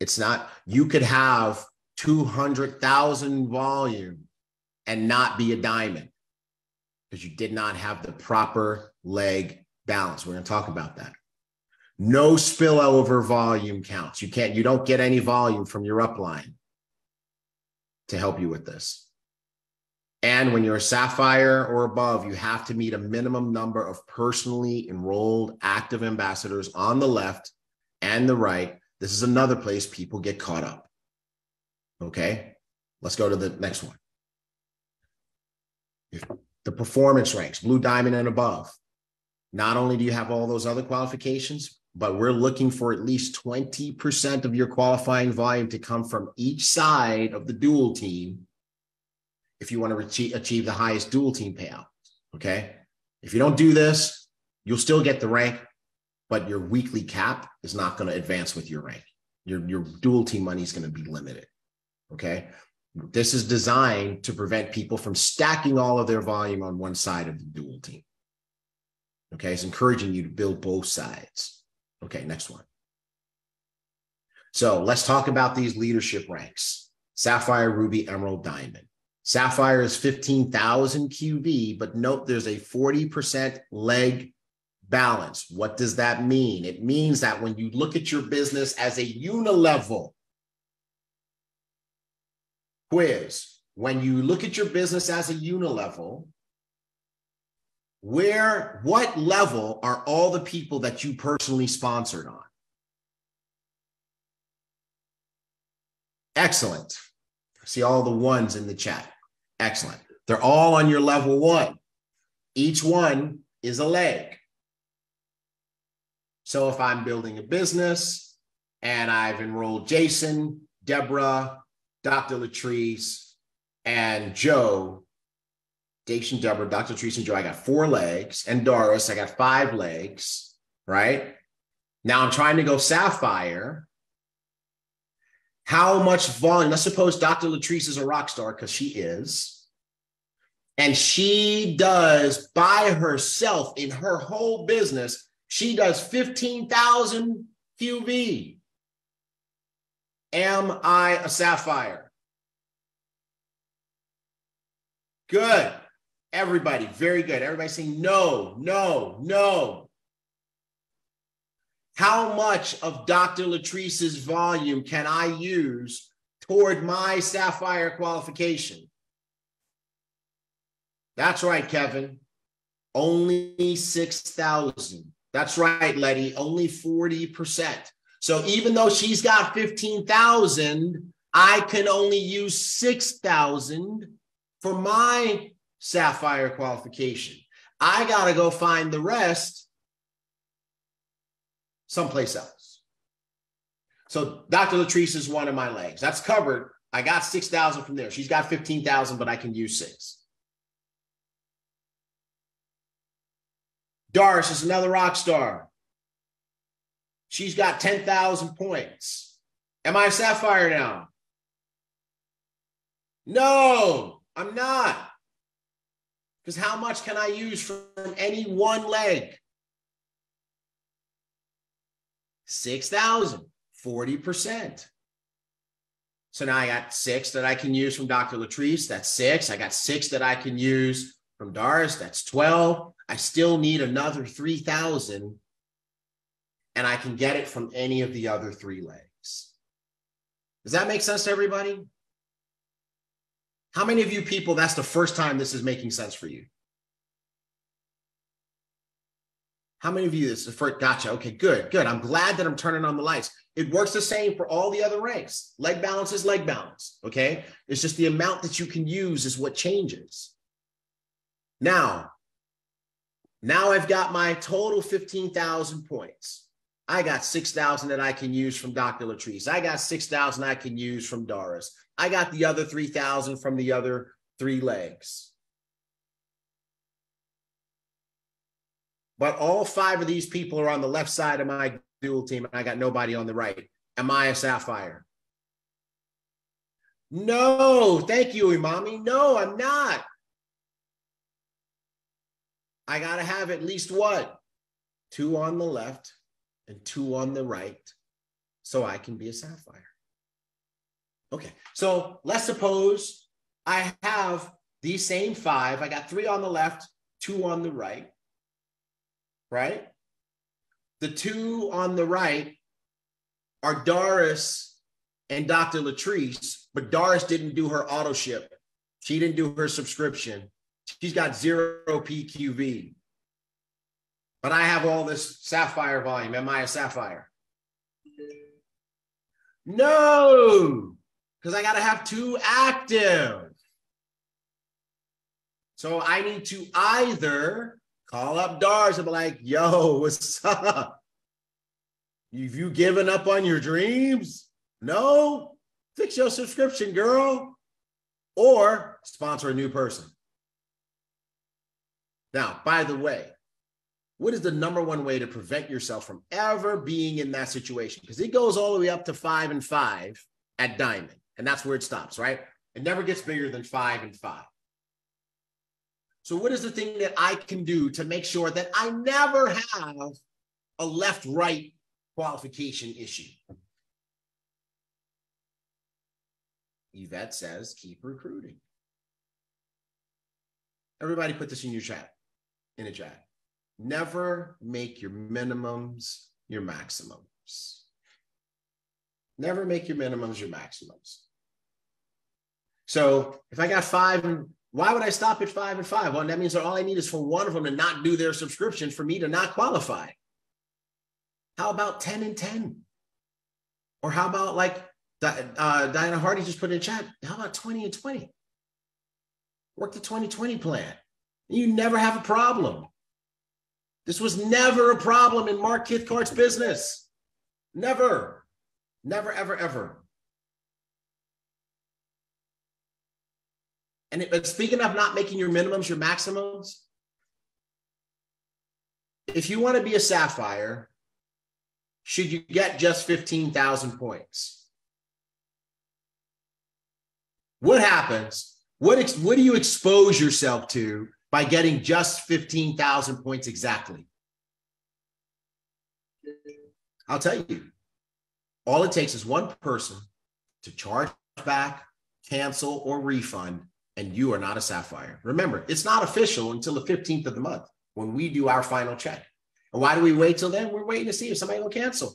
It's not, you could have two hundred thousand volume and not be a diamond because you did not have the proper leg balance. We're going to talk about that. No spillover volume counts. You can't, you don't get any volume from your upline to help you with this. And when you're a sapphire or above, you have to meet a minimum number of personally enrolled active ambassadors on the left and the right. This is another place people get caught up. Okay, let's go to the next one. The performance ranks, blue diamond and above. Not only do you have all those other qualifications, but we're looking for at least twenty percent of your qualifying volume to come from each side of the dual team if you want to achieve the highest dual team payout, okay? If you don't do this, you'll still get the rank, but your weekly cap is not going to advance with your rank. Your, your dual team money is going to be limited, okay? This is designed to prevent people from stacking all of their volume on one side of the dual team. Okay, it's encouraging you to build both sides. Okay, next one. So let's talk about these leadership ranks. Sapphire, Ruby, Emerald, Diamond. Sapphire is fifteen thousand Q V, but note there's a forty percent leg balance. What does that mean? It means that when you look at your business as a unilevel quiz, when you look at your business as a unilevel, where, what level are all the people that you personally sponsored on? Excellent. See all the ones in the chat. Excellent. They're all on your level one. Each one is a leg. So if I'm building a business and I've enrolled Jason, Deborah, Doctor Latrice, and Joe, Jason, Deborah, Doctor Latrice, and Joe, I got four legs, and Doris, I got five legs, right? Now I'm trying to go sapphire. How much volume? Let's suppose Doctor Latrice is a rock star, because she is, and she does by herself in her whole business, she does fifteen thousand Q V. Am I a sapphire? Good. Everybody, very good. Everybody saying no, no, no. How much of Doctor Latrice's volume can I use toward my sapphire qualification? That's right, Kevin. Only six thousand. That's right, Letty. Only forty percent. So even though she's got fifteen thousand, I can only use six thousand for my Sapphire qualification. I got to go find the rest someplace else. So Doctor Latrice is one of my legs. That's covered. I got six thousand from there. She's got fifteen thousand, but I can use six. Doris is another rock star. She's got ten thousand points. Am I a Sapphire now? No, I'm not. Because how much can I use from any one leg? six thousand, forty percent. So now I got six that I can use from Doctor Latrice. That's six. I got six that I can use from Doris. That's twelve. I still need another three thousand. And I can get it from any of the other three legs. Does that make sense to everybody? How many of you people, that's the first time this is making sense for you? How many of you, this is the first, gotcha, okay, good, good. I'm glad that I'm turning on the lights. It works the same for all the other ranks. Leg balance is leg balance, okay? It's just the amount that you can use is what changes. Now, now I've got my total fifteen thousand points. I got six thousand that I can use from Doctor Latrice. I got six thousand I can use from Doris. I got the other three thousand from the other three legs. But all five of these people are on the left side of my dual team, and I got nobody on the right. Am I a Sapphire? No, thank you, Imami. No, I'm not. I got to have at least what? Two on the left and two on the right so I can be a Sapphire. Okay, so let's suppose I have these same five. I got three on the left, two on the right, right? The two on the right are Doris and Doctor Latrice, but Doris didn't do her auto ship. She didn't do her subscription. She's got zero P Q V. But I have all this Sapphire volume. Am I a Sapphire? No! Because I got to have two active. So I need to either call up Doris and be like, yo, what's up? Have you given up on your dreams? No? Fix your subscription, girl. Or sponsor a new person. Now, by the way, what is the number one way to prevent yourself from ever being in that situation? Because it goes all the way up to five and five at Diamond. And that's where it stops, right? It never gets bigger than five and five. So what is the thing that I can do to make sure that I never have a left-right qualification issue? Yvette says, keep recruiting. Everybody put this in your chat, in a chat. Never make your minimums your maximums. Never make your minimums your maximums. So if I got five, and why would I stop at five and five? Well, that means that all I need is for one of them to not do their subscription for me to not qualify. How about ten and ten? Or how about like uh, Diana Hardy just put in chat, how about twenty and twenty? Work the twenty twenty plan. You never have a problem. This was never a problem in Mark Cathcart's business. Never. Never, ever, ever. And it, but speaking of not making your minimums your maximums, if you want to be a Sapphire, should you get just fifteen thousand points? What happens? What, ex, what do you expose yourself to by getting just fifteen thousand points exactly? I'll tell you. All it takes is one person to charge back, cancel, or refund, and you are not a Sapphire. Remember, it's not official until the fifteenth of the month when we do our final check. And why do we wait till then? We're waiting to see if somebody will cancel.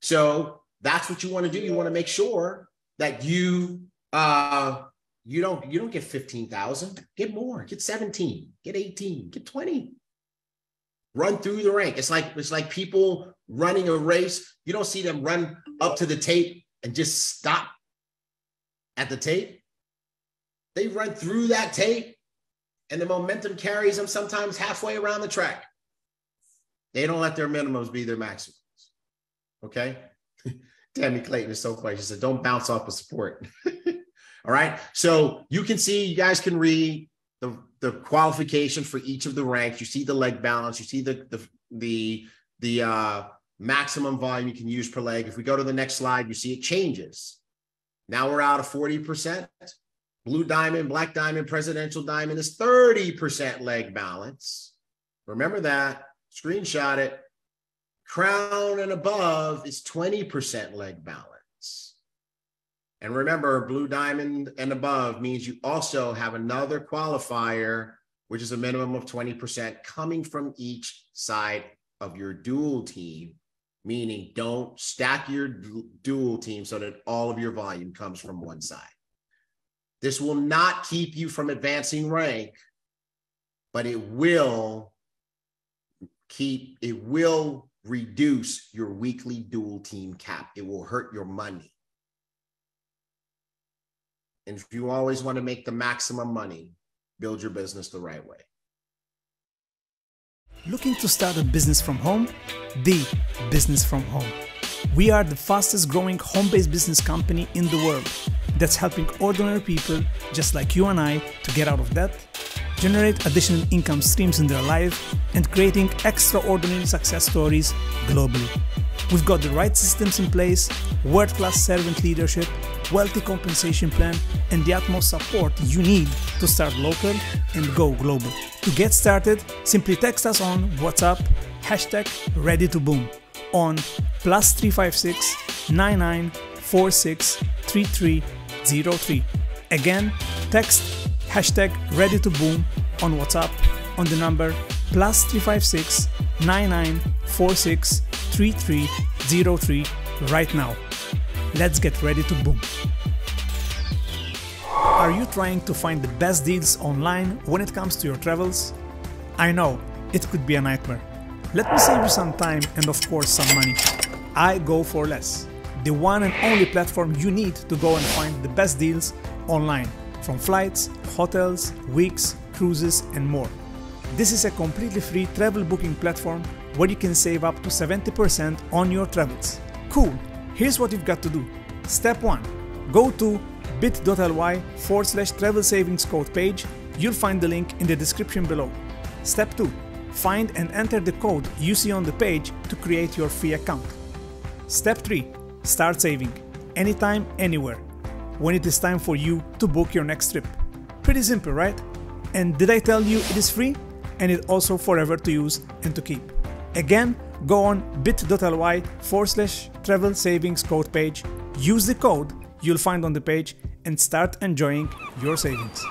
So that's what you want to do. You want to make sure that you uh, you don't you don't get fifteen thousand. Get more. Get seventeen. Get eighteen. Get twenty. Run through the rank. It's like it's like people running a race. You don't see them run up to the tape and just stop at the tape. They run through that tape and the momentum carries them sometimes halfway around the track. They don't let their minimums be their maximums. Okay. Tammy Clayton is so funny. She said, don't bounce off of support. All right. So you can see, you guys can read the, the qualification for each of the ranks. You see the leg balance. You see the, the, the, the uh, maximum volume you can use per leg. If we go to the next slide, you see it changes. Now we're out of forty percent. Blue Diamond, Black Diamond, Presidential Diamond is thirty percent leg balance. Remember that. Screenshot it. Crown and above is twenty percent leg balance. And remember, Blue Diamond and above means you also have another qualifier, which is a minimum of twenty percent coming from each side of your dual team, meaning don't stack your dual team so that all of your volume comes from one side. This will not keep you from advancing rank, but it will keep, it will reduce your weekly dual team cap. It will hurt your money. And if you always want to make the maximum money, build your business the right way. Looking to start a business from home? The Business from Home. We are the fastest growing home-based business company in the world that's helping ordinary people just like you and I to get out of debt, generate additional income streams in their life, and creating extraordinary success stories globally. We've got the right systems in place, world-class servant leadership, wealthy compensation plan, and the utmost support you need to start local and go global. To get started, simply text us on WhatsApp, hashtag ReadyToBoom on plus three five six, nine nine four six, three three zero three. Again, text hashtag ReadyToBoom on WhatsApp on the number plus three five six, nine nine four six, three three zero three right now. Let's get ready to boom. Are you trying to find the best deals online when it comes to your travels? I know, it could be a nightmare. Let me save you some time and of course some money. iGo for Less, the one and only platform you need to go and find the best deals online, from flights, hotels, weeks, cruises and more. This is a completely free travel booking platform where you can save up to seventy percent on your travels. Cool! Here's what you've got to do. Step one. Go to bit.ly forward slash travel savings code page. You'll find the link in the description below. Step two. Find and enter the code you see on the page to create your free account. Step three. Start saving. Anytime, anywhere. When it is time for you to book your next trip. Pretty simple, right? And did I tell you it is free? And it's also forever to use and to keep. Again, go on bit.ly forward slash travel savings code page, use the code you'll find on the page and start enjoying your savings.